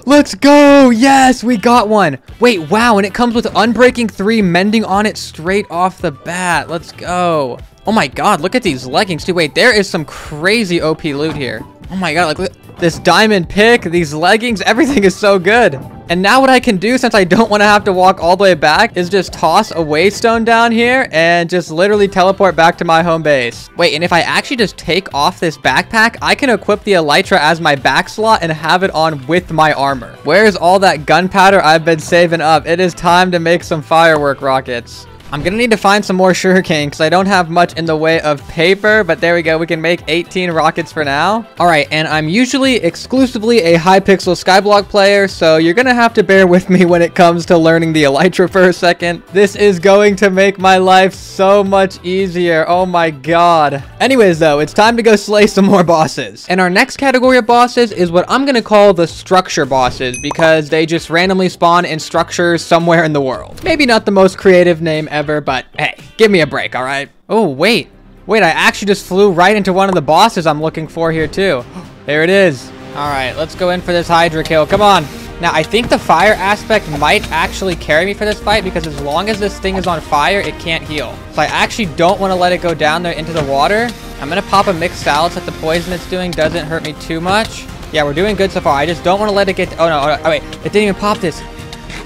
Let's go! Yes, we got one! Wait, wow, and it comes with Unbreaking three mending on it straight off the bat. Let's go. Oh my god, look at these leggings, dude. Wait, there is some crazy O P loot here. Oh my god, like, look, this diamond pick, these leggings, everything is so good. And now what I can do, since I don't want to have to walk all the way back, is just toss a waystone down here and just literally teleport back to my home base. Wait, and if I actually just take off this backpack, I can equip the elytra as my back slot and have it on with my armor. Where's all that gunpowder I've been saving up? It is time to make some firework rockets. I'm gonna need to find some more sugarcane because I don't have much in the way of paper, but there we go. We can make eighteen rockets for now. All right, and I'm usually exclusively a Hypixel Skyblock player, so you're gonna have to bear with me when it comes to learning the elytra for a second. This is going to make my life so much easier. Oh my god. Anyways, though, it's time to go slay some more bosses. And our next category of bosses is what I'm gonna call the structure bosses because they just randomly spawn in structures somewhere in the world. Maybe not the most creative name ever. Ever, but hey, give me a break, all right? Oh, wait. Wait, I actually just flew right into one of the bosses I'm looking for here, too. There it is. All right, let's go in for this Hydra kill. Come on. Now, I think the fire aspect might actually carry me for this fight because as long as this thing is on fire, it can't heal. So I actually don't want to let it go down there into the water. I'm going to pop a mixed salad so that the poison it's doing doesn't hurt me too much. Yeah, we're doing good so far. I just don't want to let it get... Oh, no. Oh, no. Oh, wait. It didn't even pop this.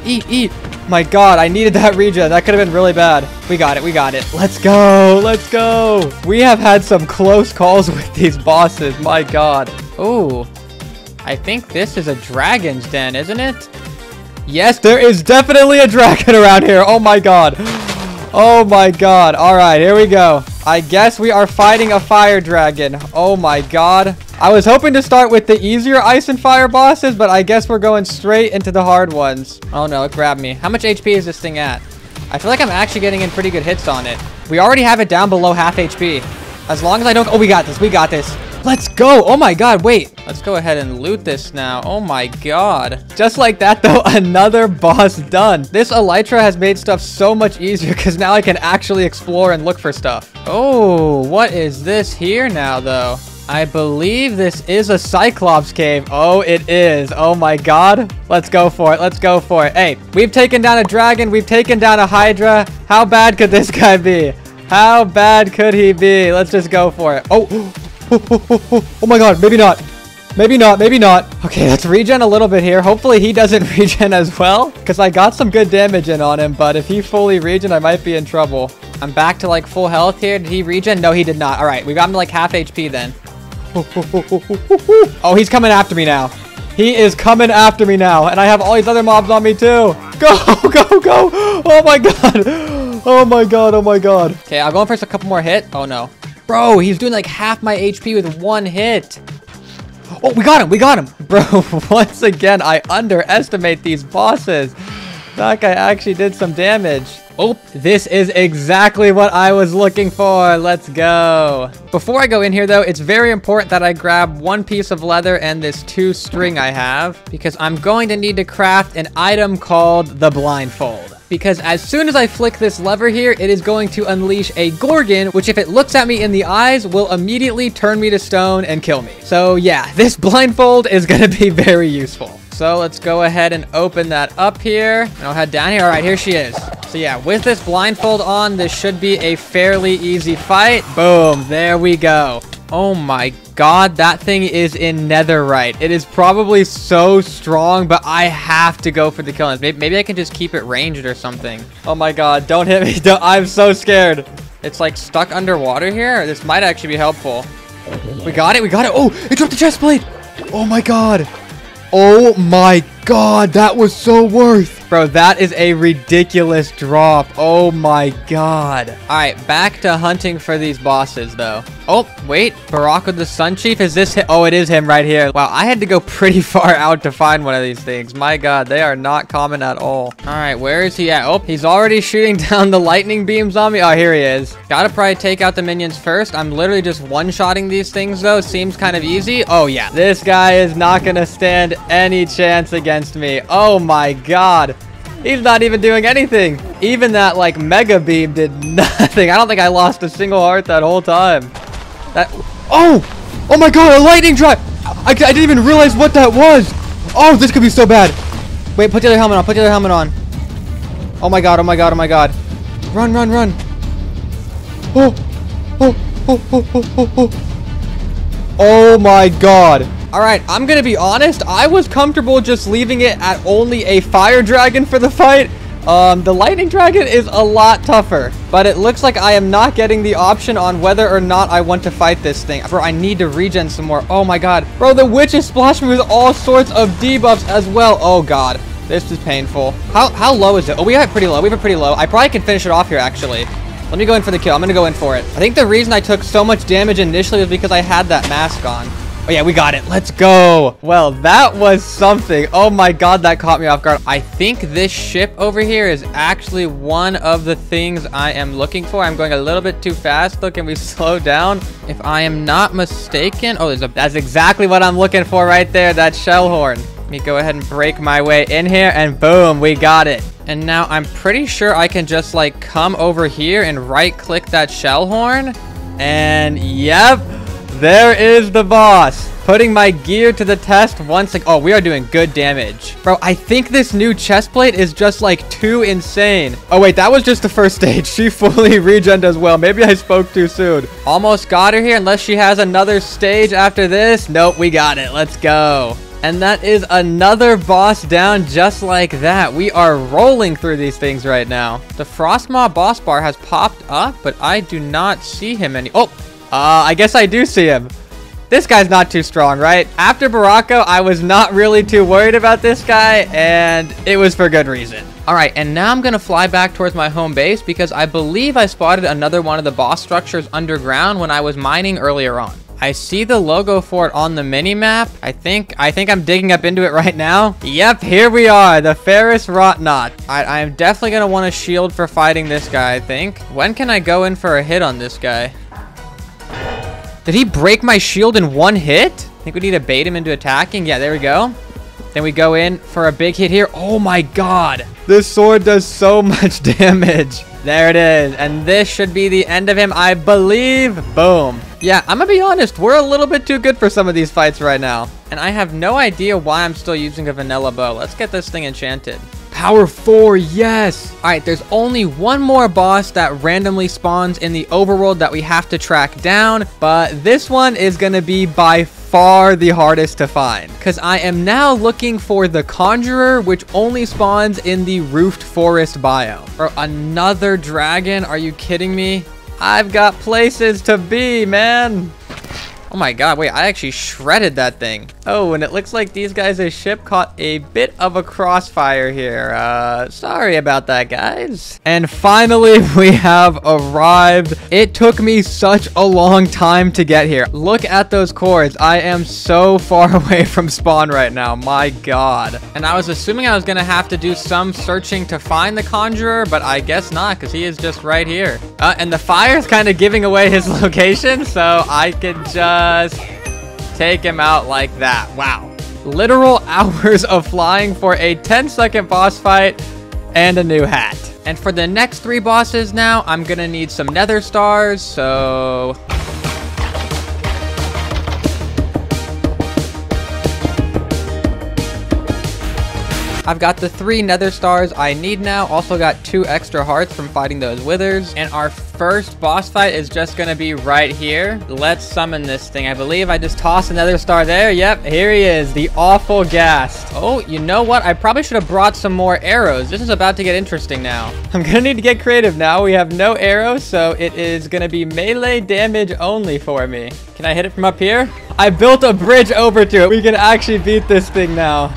Eat, eat. My god, I needed that regen. That could have been really bad. We got it. We got it. Let's go. Let's go. We have had some close calls with these bosses. My god. Oh, I think this is a dragon's den, isn't it? Yes, there is definitely a dragon around here. Oh my god. Oh my god. All right, here we go. I guess we are fighting a fire dragon. Oh my god. I was hoping to start with the easier ice and fire bosses, but I guess we're going straight into the hard ones. Oh no, it grabbed me. How much H P is this thing at? I feel like I'm actually getting in pretty good hits on it. We already have it down below half H P. As long as I don't... Oh, we got this. We got this. Let's go. Oh my god, wait. Let's go ahead and loot this now. Oh my god. Just like that, though, another boss done. This elytra has made stuff so much easier because now I can actually explore and look for stuff. Oh, what is this here now, though? I believe this is a Cyclops cave. Oh, it is. Oh my god. Let's go for it. Let's go for it. Hey, we've taken down a dragon. We've taken down a Hydra. How bad could this guy be? How bad could he be? Let's just go for it. Oh, oh, oh, oh, oh. Oh my god. Maybe not. Maybe not. Maybe not. Okay, let's regen a little bit here. Hopefully he doesn't regen as well because I got some good damage in on him, but if he fully regen, I might be in trouble. I'm back to like full health here. Did he regen? No, he did not. All right, we got him to like half H P then. Oh, he's coming after me now. He is coming after me now. And I have all these other mobs on me too. Go, go, go. Oh my god. Oh my god, oh my god. Okay, I'll go in first a couple more hit. Oh no. Bro, he's doing like half my H P with one hit. Oh, we got him, we got him. Bro, once again, I underestimate these bosses. That guy actually did some damage. Oh, this is exactly what I was looking for. Let's go. Before I go in here, though, it's very important that I grab one piece of leather and this two string I have, because I'm going to need to craft an item called the blindfold. Because as soon as I flick this lever here, it is going to unleash a Gorgon, which if it looks at me in the eyes, will immediately turn me to stone and kill me. So yeah, this blindfold is going to be very useful. So let's go ahead and open that up here. And I'll head down here. All right, here she is. So yeah, with this blindfold on, this should be a fairly easy fight. Boom, there we go. Oh my god, that thing is in netherite. It is probably so strong, but I have to go for the kill. Maybe, maybe I can just keep it ranged or something. Oh my god, don't hit me. Don't, I'm so scared. It's like stuck underwater here. This might actually be helpful. We got it, we got it. Oh, it dropped the chest plate. Oh my god. Oh my god, that was so worth. Bro, that is a ridiculous drop. Oh my god. All right, back to hunting for these bosses, though. Oh, wait. Baraka the Sun Chief? Is this him? Oh, it is him right here. Wow, I had to go pretty far out to find one of these things. My god, they are not common at all. All right, where is he at? Oh, he's already shooting down the lightning beams on me. Oh, here he is. Gotta probably take out the minions first. I'm literally just one-shotting these things, though. Seems kind of easy. Oh, yeah. This guy is not gonna stand any chance against me. Oh my god. He's not even doing anything. Even that, like, mega beam did nothing. I don't think I lost a single heart that whole time. That... Oh! Oh my god, a lightning drive! I, I didn't even realize what that was! Oh, this could be so bad! Wait, put the other helmet on, put the other helmet on. Oh my god, oh my god, oh my god. Run, run, run. Oh! Oh, oh, oh, oh, oh, oh. Oh my god. All right, I'm gonna be honest. I was comfortable just leaving it at only a fire dragon for the fight. Um, the lightning dragon is a lot tougher, but it looks like I am not getting the option on whether or not I want to fight this thing. Bro, I need to regen some more. Oh my god. Bro, the witch is splashing me with all sorts of debuffs as well. Oh god, this is painful. How, how low is it? Oh, we have it pretty low. We have it pretty low. I probably can finish it off here, actually. Let me go in for the kill. I'm gonna go in for it. I think the reason I took so much damage initially was because I had that mask on. Oh yeah, we got it. Let's go. Well, that was something. Oh my god, that caught me off guard. I think this ship over here is actually one of the things I am looking for. I'm going a little bit too fast. Look, can we slow down? If I am not mistaken. Oh, there's a, that's exactly what I'm looking for right there. That shell horn. Let me go ahead and break my way in here and boom, we got it. And now I'm pretty sure I can just like come over here and right click that shell horn. And yep. There is the boss, putting my gear to the test once again. Oh, we are doing good damage. Bro, I think this new chest plate is just like too insane. Oh wait, that was just the first stage. She fully regened as well. Maybe I spoke too soon. Almost got her here, unless she has another stage after this. Nope, we got it. Let's go. And that is another boss down just like that. We are rolling through these things right now. The Frostmaw boss bar has popped up, but I do not see him any- Oh! Uh, I guess I do see him. This guy's not too strong, right? After Baraka, I was not really too worried about this guy, and it was for good reason. All right, and now I'm going to fly back towards my home base because I believe I spotted another one of the boss structures underground when I was mining earlier on. I see the logo for it on the mini-map. I think, I think I'm digging up into it right now. Yep, here we are, the Ferrous Rotknot. I, I am definitely going to want a shield for fighting this guy, I think. When can I go in for a hit on this guy? Did he break my shield in one hit? I think we need to bait him into attacking. Yeah, there we go. Then we go in for a big hit here. Oh my god. This sword does so much damage. There it is. And this should be the end of him, I believe. Boom. Yeah, I'm gonna be honest. We're a little bit too good for some of these fights right now. And I have no idea why I'm still using a vanilla bow. Let's get this thing enchanted. Power four, yes! Alright, there's only one more boss that randomly spawns in the overworld that we have to track down, but this one is gonna be by far the hardest to find. Because I am now looking for the Conjurer, which only spawns in the Roofed Forest biome. Bro, another dragon? Are you kidding me? I've got places to be, man! Oh my god, wait, I actually shredded that thing. Oh, and it looks like these guys' ship caught a bit of a crossfire here. Uh, sorry about that, guys. And finally, we have arrived. It took me such a long time to get here. Look at those cords. I am so far away from spawn right now. My god. And I was assuming I was gonna have to do some searching to find the conjurer, but I guess not, because he is just right here. Uh, and the fire's kind of giving away his location, so I could just take him out like that. Wow. Literal hours of flying for a ten second boss fight and a new hat. And for the next three bosses now, I'm gonna need some nether stars, so... I've got the three nether stars I need now. Also got two extra hearts from fighting those withers. And our first boss fight is just going to be right here. Let's summon this thing. I believe I just tossed another star there. Yep, here he is, the awful ghast. Oh, you know what? I probably should have brought some more arrows. This is about to get interesting now. I'm going to need to get creative now. We have no arrows, so it is going to be melee damage only for me. Can I hit it from up here? I built a bridge over to it. We can actually beat this thing now.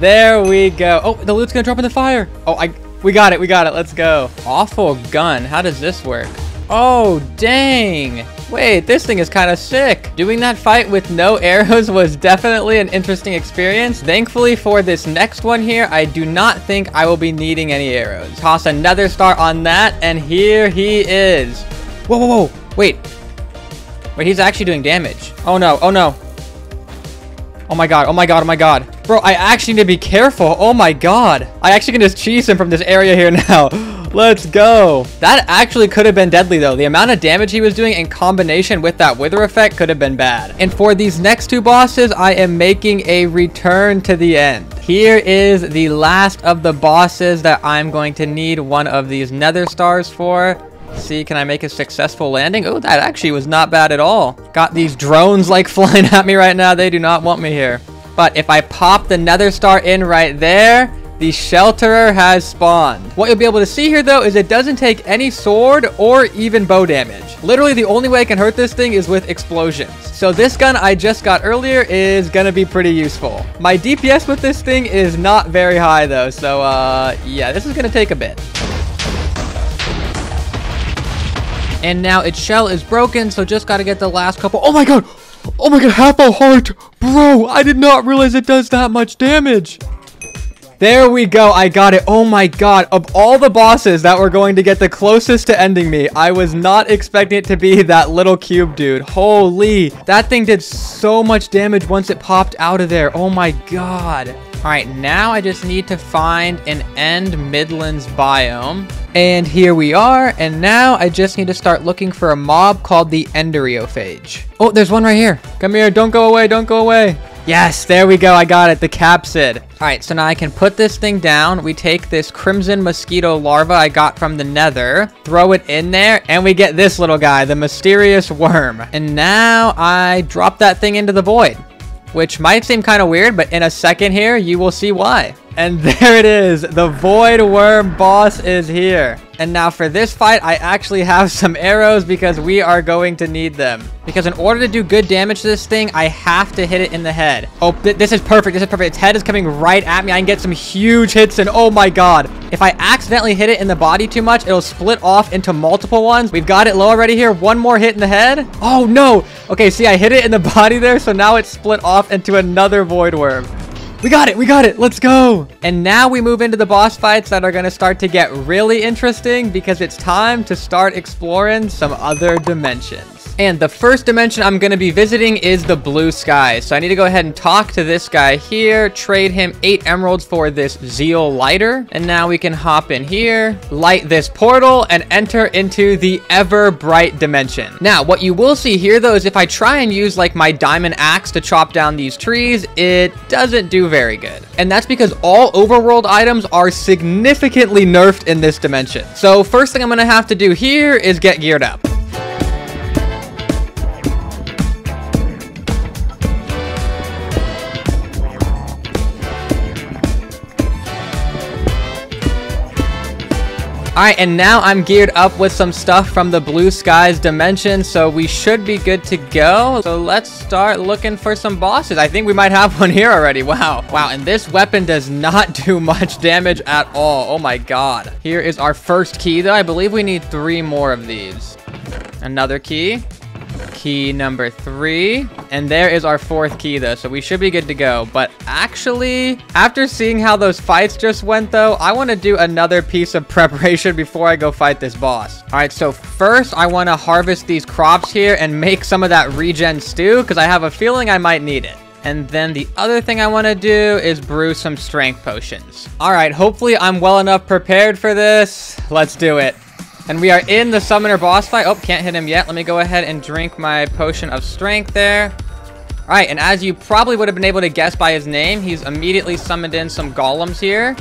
There we go. Oh, the loot's gonna drop in the fire. Oh, I we got it, we got it, let's go. Awful gun, how does this work? Oh, dang. Wait, this thing is kind of sick. Doing that fight with no arrows was definitely an interesting experience. Thankfully for this next one here, I do not think I will be needing any arrows. Toss another star on that, and here he is. Whoa, whoa, whoa, wait. Wait, he's actually doing damage. Oh no, oh no. Oh my god, oh my god, oh my god. Bro, I actually need to be careful. Oh my god. I actually can just cheese him from this area here now. Let's go. That actually could have been deadly though. The amount of damage he was doing in combination with that wither effect could have been bad. And for these next two bosses, I am making a return to the end. Here is the last of the bosses that I'm going to need one of these nether stars for. See, can I make a successful landing? Oh, that actually was not bad at all. Got these drones like flying at me right now. They do not want me here. But if I pop the nether star in right there, the shelterer has spawned. What you'll be able to see here though is it doesn't take any sword or even bow damage. Literally the only way I can hurt this thing is with explosions. So this gun I just got earlier is gonna be pretty useful. My D P S with this thing is not very high though. So uh, yeah, this is gonna take a bit. And now its shell is broken, so just gotta get the last couple. Oh my god! Oh my god, half a heart! Bro, I did not realize it does that much damage. There we go, I got it. Oh my god, of all the bosses that were going to get the closest to ending me, I was not expecting it to be that little cube dude. Holy, that thing did so much damage once it popped out of there. Oh my god. All right, now I just need to find an end Midlands biome. And here we are. And now I just need to start looking for a mob called the Enderiophage. Oh, there's one right here. Come here. Don't go away. Don't go away. Yes, there we go. I got it. The capsid. All right, so now I can put this thing down. We take this crimson mosquito larva I got from the nether, throw it in there, and we get this little guy, the mysterious worm. And now I drop that thing into the void, which might seem kind of weird, but in a second here, you will see why. And there it is. The Void Worm boss is here. And now for this fight, I actually have some arrows because we are going to need them. Because in order to do good damage to this thing, I have to hit it in the head. Oh, th this is perfect. This is perfect. Its head is coming right at me. I can get some huge hits and oh my god. If I accidentally hit it in the body too much, it'll split off into multiple ones. We've got it low already here. One more hit in the head. Oh no. Okay, see, I hit it in the body there. So now it's split off into another Void Worm. We got it, we got it, let's go. And now we move into the boss fights that are gonna start to get really interesting because it's time to start exploring some other dimensions. And the first dimension I'm gonna be visiting is the Blue Skies. So I need to go ahead and talk to this guy here, trade him eight emeralds for this zeal lighter. And now we can hop in here, light this portal and enter into the ever bright dimension. Now, what you will see here though, is if I try and use like my diamond axe to chop down these trees, it doesn't do very good. And that's because all overworld items are significantly nerfed in this dimension. So first thing I'm gonna have to do here is get geared up. Alright, and now I'm geared up with some stuff from the Blue Skies dimension, so we should be good to go. So let's start looking for some bosses. I think we might have one here already. Wow. Wow, and this weapon does not do much damage at all. Oh my god. Here is our first key, though. I believe we need three more of these. Another key. Key number three. And there is our fourth key, though, so we should be good to go. But actually, after seeing how those fights just went, though, I want to do another piece of preparation before I go fight this boss. All right, so first, I want to harvest these crops here and make some of that regen stew, because I have a feeling I might need it. And then the other thing I want to do is brew some strength potions. All right, hopefully I'm well enough prepared for this. Let's do it. And we are in the summoner boss fight. Oh, can't hit him yet. Let me go ahead and drink my potion of strength there. All right, and as you probably would have been able to guess by his name, he's immediately summoned in some golems here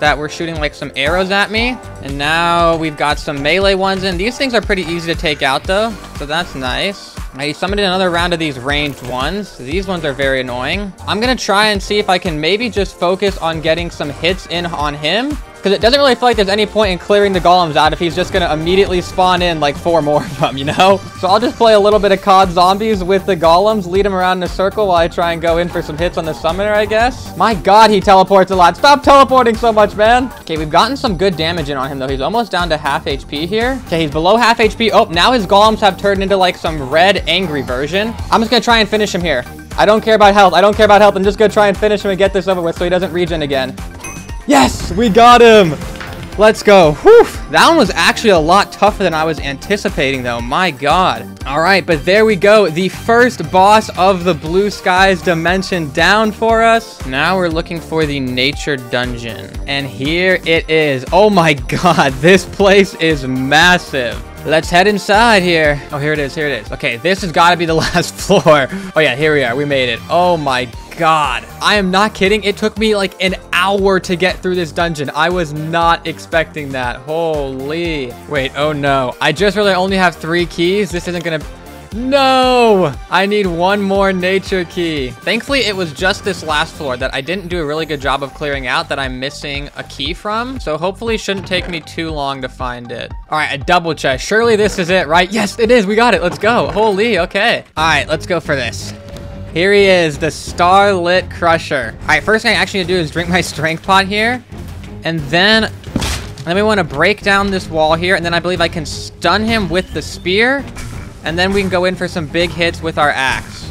that were shooting like some arrows at me. And now we've got some melee ones in. These things are pretty easy to take out though, so that's nice. I summoned another round of these ranged ones. These ones are very annoying. I'm gonna try and see if I can maybe just focus on getting some hits in on him, because it doesn't really feel like there's any point in clearing the golems out if he's just gonna immediately spawn in like four more of them, you know? So I'll just play a little bit of C O D Zombies with the golems, lead him around in a circle while I try and go in for some hits on the summoner, I guess. My god, he teleports a lot. Stop teleporting so much, man. Okay, we've gotten some good damage in on him though. He's almost down to half H P here. Okay, he's below half H P. Oh, now his golems have turned into like some red angry version. I'm just gonna try and finish him here. I don't care about health. I don't care about health. I'm just gonna try and finish him and get this over with so he doesn't regen again. Yes, we got him. Let's go. Whew. That one was actually a lot tougher than I was anticipating though. My god. All right, but there we go. The first boss of the Blue Skies dimension down for us. Now we're looking for the nature dungeon. And here it is. Oh my god. This place is massive. Let's head inside here. Oh, here it is. Here it is. Okay, this has got to be the last floor. Oh yeah, here we are. We made it. Oh my god. I am not kidding. It took me like an hour to get through this dungeon. I was not expecting that. Holy. Wait, oh no. I just really only have three keys. This isn't gonna... No! I need one more nature key. Thankfully, it was just this last floor that I didn't do a really good job of clearing out that I'm missing a key from. So hopefully it shouldn't take me too long to find it. All right, a double check. Surely this is it, right? Yes, it is. We got it. Let's go. Holy, okay. All right, let's go for this. Here he is, the Starlit Crusher. All right, first thing I actually need to do is drink my strength pot here. And then... then we want to break down this wall here. And then I believe I can stun him with the spear. And then we can go in for some big hits with our axe.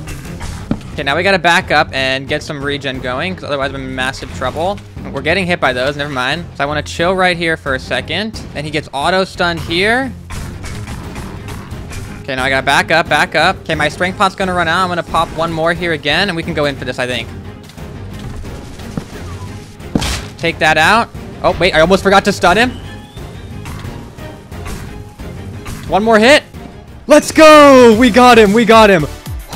Okay, now we gotta back up and get some regen going, because otherwise we're in massive trouble. We're getting hit by those, never mind. So I wanna chill right here for a second. Then he gets auto-stunned here. Okay, now I gotta back up, back up. Okay, my strength pot's gonna run out. I'm gonna pop one more here again, and we can go in for this, I think. Take that out. Oh, wait, I almost forgot to stun him. One more hit. Let's go! We got him! We got him!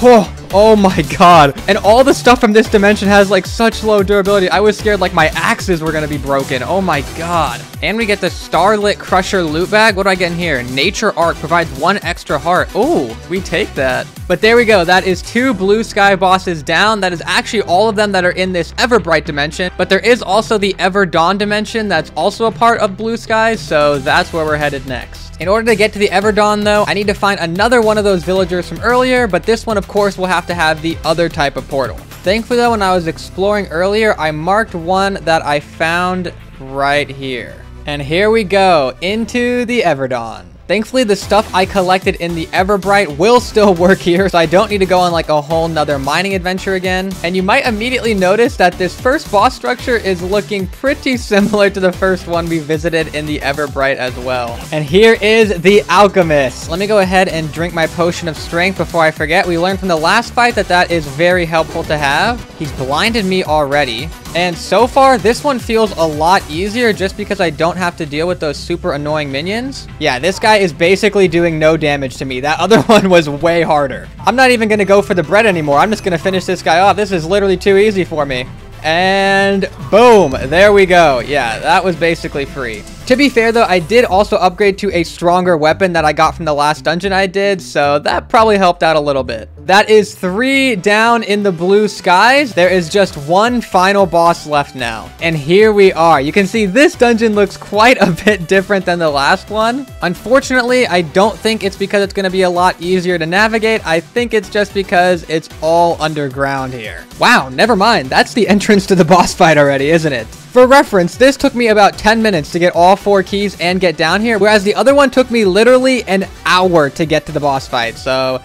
Oh, oh my god. And all the stuff from this dimension has like such low durability. I was scared like my axes were gonna be broken. Oh my god. And we get the Starlit Crusher loot bag. What do I get in here? Nature Arc provides one extra heart. Oh, we take that. But there we go. That is two Blue Sky bosses down. That is actually all of them that are in this Everbright dimension. But there is also the Everdawn dimension that's also a part of Blue Skies. So that's where we're headed next. In order to get to the Everdawn, though, I need to find another one of those villagers from earlier, but this one, of course, will have to have the other type of portal. Thankfully, though, when I was exploring earlier, I marked one that I found right here. And here we go, into the Everdawn. Thankfully, the stuff I collected in the Everbright will still work here, so I don't need to go on like a whole nother mining adventure again. And you might immediately notice that this first boss structure is looking pretty similar to the first one we visited in the Everbright as well. And here is the Alchemist. Let me go ahead and drink my potion of strength before I forget. We learned from the last fight that that is very helpful to have. He's blinded me already. And so far, this one feels a lot easier just because I don't have to deal with those super annoying minions. Yeah, this guy is basically doing no damage to me. That other one was way harder. I'm not even going to go for the bread anymore. I'm just going to finish this guy off. This is literally too easy for me. And boom, there we go. Yeah, that was basically free. To be fair though, I did also upgrade to a stronger weapon that I got from the last dungeon I did, so that probably helped out a little bit. That is three down in the Blue Skies. There is just one final boss left now. And here we are. You can see this dungeon looks quite a bit different than the last one. Unfortunately, I don't think it's because it's going to be a lot easier to navigate. I think it's just because it's all underground here. Wow, never mind. That's the entrance to the boss fight already, isn't it? For reference, this took me about ten minutes to get all four keys and get down here, whereas the other one took me literally an hour to get to the boss fight, so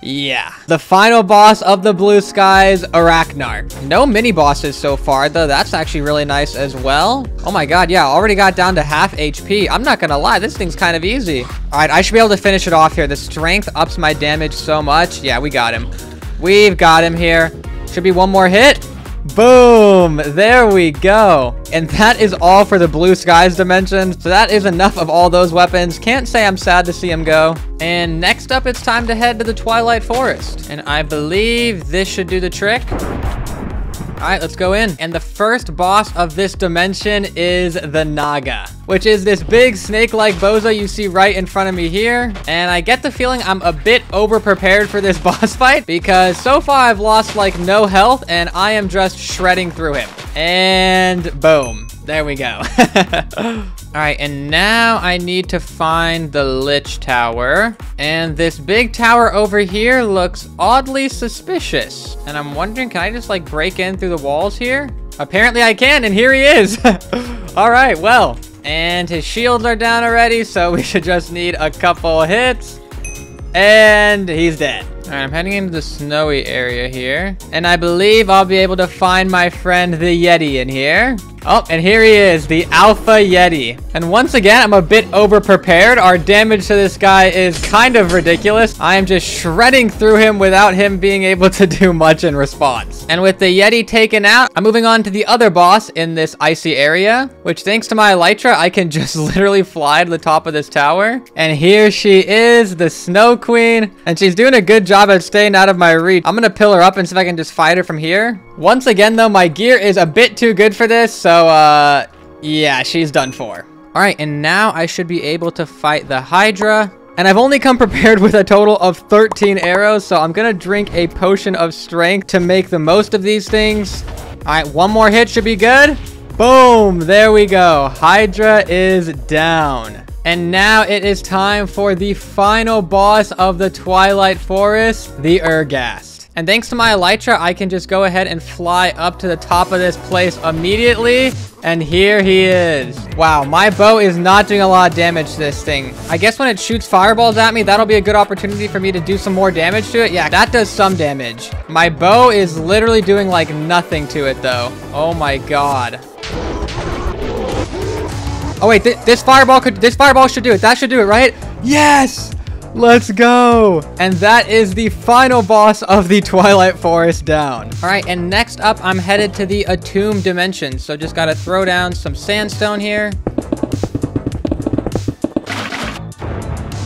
yeah. The final boss of the Blue Skies, Arachnar. No mini bosses so far, though. That's actually really nice as well. Oh my god, yeah, already got down to half H P. I'm not gonna lie, this thing's kind of easy. All right, I should be able to finish it off here. The strength ups my damage so much. Yeah, we got him. We've got him here. Should be one more hit. Boom! There we go. And that is all for the Blue Skies dimension. So that is enough of all those weapons. Can't say I'm sad to see them go. And next up, it's time to head to the Twilight Forest. And I believe this should do the trick. All right, let's go in. And the first boss of this dimension is the Naga, which is this big snake-like bozo you see right in front of me here. And I get the feeling I'm a bit over-prepared for this boss fight because so far I've lost like no health and I am just shredding through him. And boom, there we go. All right, and now I need to find the Lich Tower. And this big tower over here looks oddly suspicious. And I'm wondering, can I just like break in through the walls here? Apparently I can, and here he is. All right, well, and his shields are down already, so we should just need a couple hits. And he's dead. All right, I'm heading into the snowy area here. And I believe I'll be able to find my friend the Yeti in here. Oh, and here he is, the Alpha Yeti. And once again, I'm a bit over-prepared. Our damage to this guy is kind of ridiculous. I am just shredding through him without him being able to do much in response. And with the Yeti taken out, I'm moving on to the other boss in this icy area, which thanks to my Elytra, I can just literally fly to the top of this tower. And here she is, the Snow Queen. And she's doing a good job at staying out of my reach. I'm gonna pill her up and see if I can just fight her from here. Once again though, my gear is a bit too good for this, so uh yeah, she's done for. All right, and now I should be able to fight the Hydra. And I've only come prepared with a total of thirteen arrows, so I'm gonna drink a potion of strength to make the most of these things. All right, one more hit should be good. Boom, there we go. Hydra is down. And now it is time for the final boss of the Twilight Forest, the Ergast. And thanks to my Elytra, I can just go ahead and fly up to the top of this place immediately. And here he is. Wow, my bow is not doing a lot of damage to this thing. I guess when it shoots fireballs at me, that'll be a good opportunity for me to do some more damage to it. Yeah, that does some damage. My bow is literally doing like nothing to it though. Oh my god. Oh wait, th this fireball could- this fireball should do it. That should do it, right? Yes! Let's go! And that is the final boss of the Twilight Forest down. Alright, and next up, I'm headed to the Atum dimension. So just gotta throw down some sandstone here.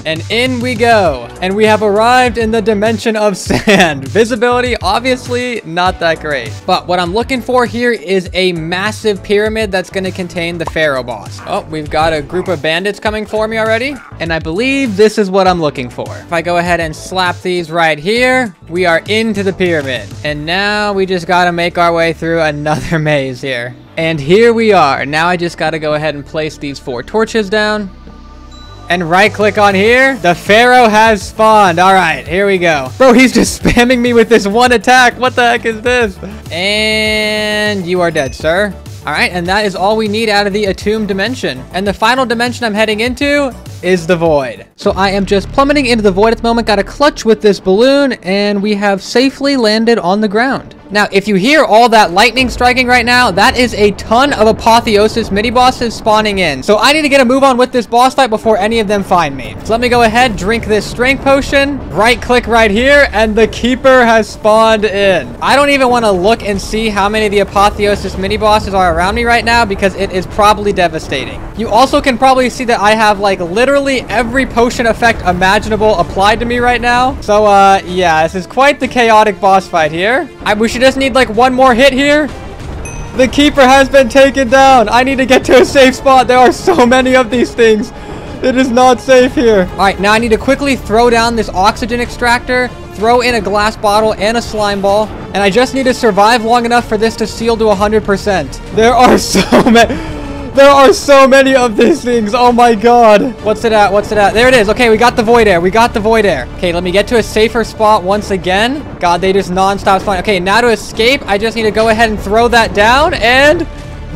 And in we go. And we have arrived in the dimension of sand. Visibility, obviously, not that great. But what I'm looking for here is a massive pyramid that's going to contain the Pharaoh boss. Oh, we've got a group of bandits coming for me already. And I believe this is what I'm looking for. If I go ahead and slap these right here, we are into the pyramid. And now we just got to make our way through another maze here. And here we are. Now I just got to go ahead and place these four torches down. And right click on here. The Pharaoh has spawned. All right, here we go. Bro, he's just spamming me with this one attack. What the heck is this? And you are dead, sir. All right, and that is all we need out of the Atum dimension. And the final dimension I'm heading into is the void. So I am just plummeting into the void at the moment. Got a clutch with this balloon, and we have safely landed on the ground. Now, if you hear all that lightning striking right now, that is a ton of Apotheosis mini-bosses spawning in. So I need to get a move on with this boss fight before any of them find me. So let me go ahead, drink this strength potion, right-click right here, and the Keeper has spawned in. I don't even want to look and see how many of the Apotheosis mini-bosses are around me right now because it is probably devastating. You also can probably see that I have, like, literally every potion effect imaginable applied to me right now. So, uh, yeah, this is quite the chaotic boss fight here. I, we should just need like one more hit here. The keeper has been taken down. I need to get to a safe spot. There are so many of these things. It is not safe here. All right, now I need to quickly throw down this oxygen extractor, throw in a glass bottle and a slime ball, and I just need to survive long enough for this to seal to one hundred percent. There are so many. There are so many of these things. Oh my god. What's it at? What's it at? There it is. Okay, we got the void air. We got the void air. Okay, let me get to a safer spot once again. God, they just non-stop spawning. Okay, now to escape, I just need to go ahead and throw that down, and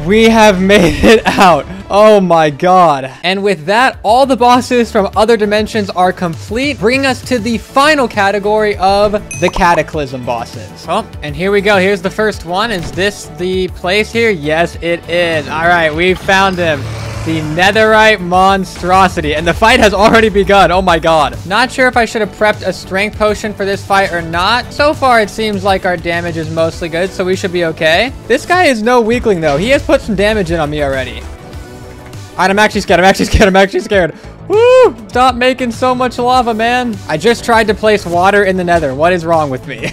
we have made it out. Oh my god. And with that, all the bosses from other dimensions are complete, bringing us to the final category of the Cataclysm bosses. Oh, and here we go. Here's the first one. Is this the place here? Yes, it is. All right, we found him. The netherite monstrosity, and the fight has already begun. Oh my god. Not sure if I should have prepped a strength potion for this fight or not. So far it seems like our damage is mostly good, so we should be okay. This guy is no weakling though. He has put some damage in on me already. Alright, I'm actually scared. I'm actually scared. I'm actually scared. Woo! Stop making so much lava, man. I just tried to place water in the nether. What is wrong with me?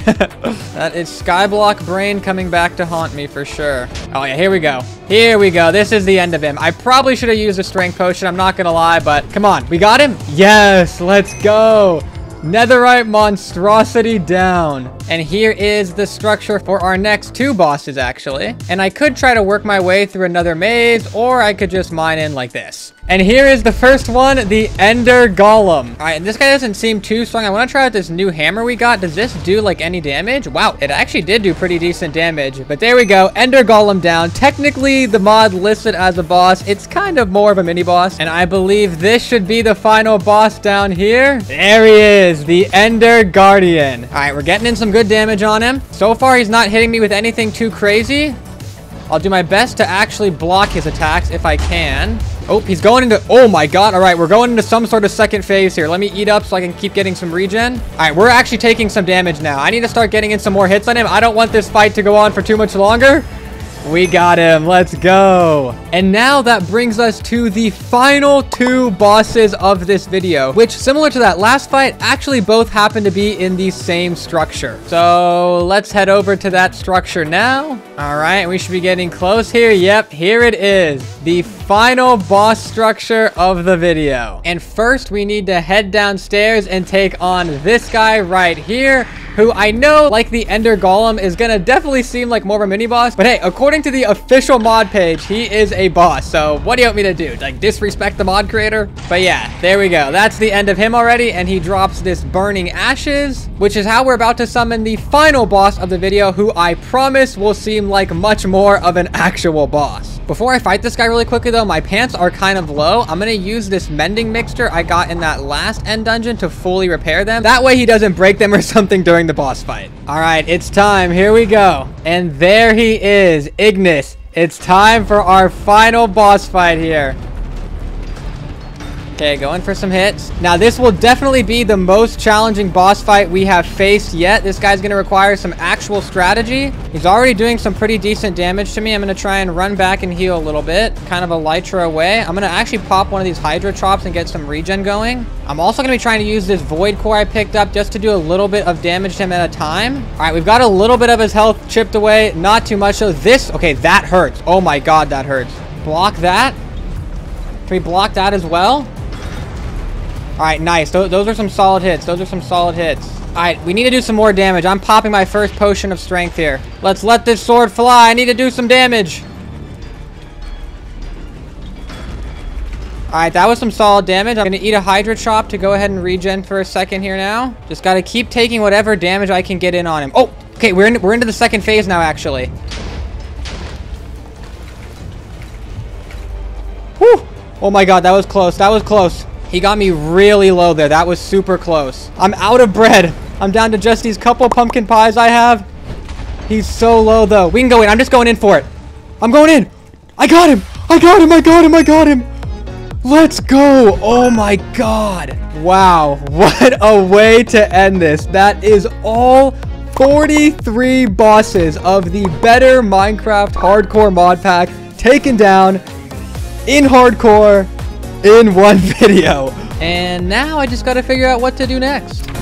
That is Skyblock Brain coming back to haunt me for sure. Oh yeah, here we go. Here we go. This is the end of him. I probably should have used a strength potion. I'm not gonna lie, but come on. We got him? Yes, let's go. Netherite monstrosity down. And here is the structure for our next two bosses, actually. And I could try to work my way through another maze, or I could just mine in like this. And here is the first one, the Ender Golem. All right, and this guy doesn't seem too strong. I want to try out this new hammer we got. Does this do like any damage? Wow, it actually did do pretty decent damage. But there we go, Ender Golem down. Technically, the mod listed as a boss. It's kind of more of a mini boss. And I believe this should be the final boss down here. There he is. The Ender Guardian. All right, we're getting in some good damage on him. So far, he's not hitting me with anything too crazy. I'll do my best to actually block his attacks if I can. Oh, he's going into... Oh, my God. All right, we're going into some sort of second phase here. Let me eat up so I can keep getting some regen. All right, we're actually taking some damage now. I need to start getting in some more hits on him. I don't want this fight to go on for too much longer. We got him. Let's go. And now that brings us to the final two bosses of this video, which, similar to that last fight, actually both happen to be in the same structure. So let's head over to that structure now. All right, we should be getting close here. Yep, here it is, the final boss structure of the video. And first we need to head downstairs and take on this guy right here, who I know, like the Ender Golem, is gonna definitely seem like more of a mini boss, but hey, according to the official mod page, he is a boss. So what do you want me to do, like disrespect the mod creator? But yeah, there we go. That's the end of him already, and he drops this burning ashes, which is how we're about to summon the final boss of the video, who I promise will seem like much more of an actual boss. Before I fight this guy really quickly though, my pants are kind of low. I'm gonna use this mending mixture I got in that last end dungeon to fully repair them. That way he doesn't break them or something during the boss fight. All right, it's time. Here we go. And there he is, Ignis. It's time for our final boss fight here. Okay, going for some hits. Now, this will definitely be the most challenging boss fight we have faced yet. This guy's going to require some actual strategy. He's already doing some pretty decent damage to me. I'm going to try and run back and heal a little bit. Kind of elytra away. I'm going to actually pop one of these Hydro Chops and get some regen going. I'm also going to be trying to use this Void Core I picked up just to do a little bit of damage to him at a time. All right, we've got a little bit of his health chipped away. Not too much, though. This... Okay, that hurts. Oh, my God, that hurts. Block that. Can we block that as well? All right, nice. Those, those are some solid hits. Those are some solid hits. All right, we need to do some more damage. I'm popping my first potion of strength here. Let's let this sword fly. I need to do some damage. All right, that was some solid damage. I'm going to eat a Hydro Chop to go ahead and regen for a second here now. Just got to keep taking whatever damage I can get in on him. Oh, okay. We're, in, we're into the second phase now, actually. Whew. Oh, my God. That was close. That was close. He got me really low there. That was super close. I'm out of bread. I'm down to just these couple pumpkin pies I have. He's so low, though. We can go in. I'm just going in for it. I'm going in. I got him. I got him. I got him. I got him. Let's go. Oh, my God. Wow. What a way to end this. That is all forty-three bosses of the Better Minecraft Hardcore Mod Pack taken down in hardcore in one video. And now I just got to figure out what to do next.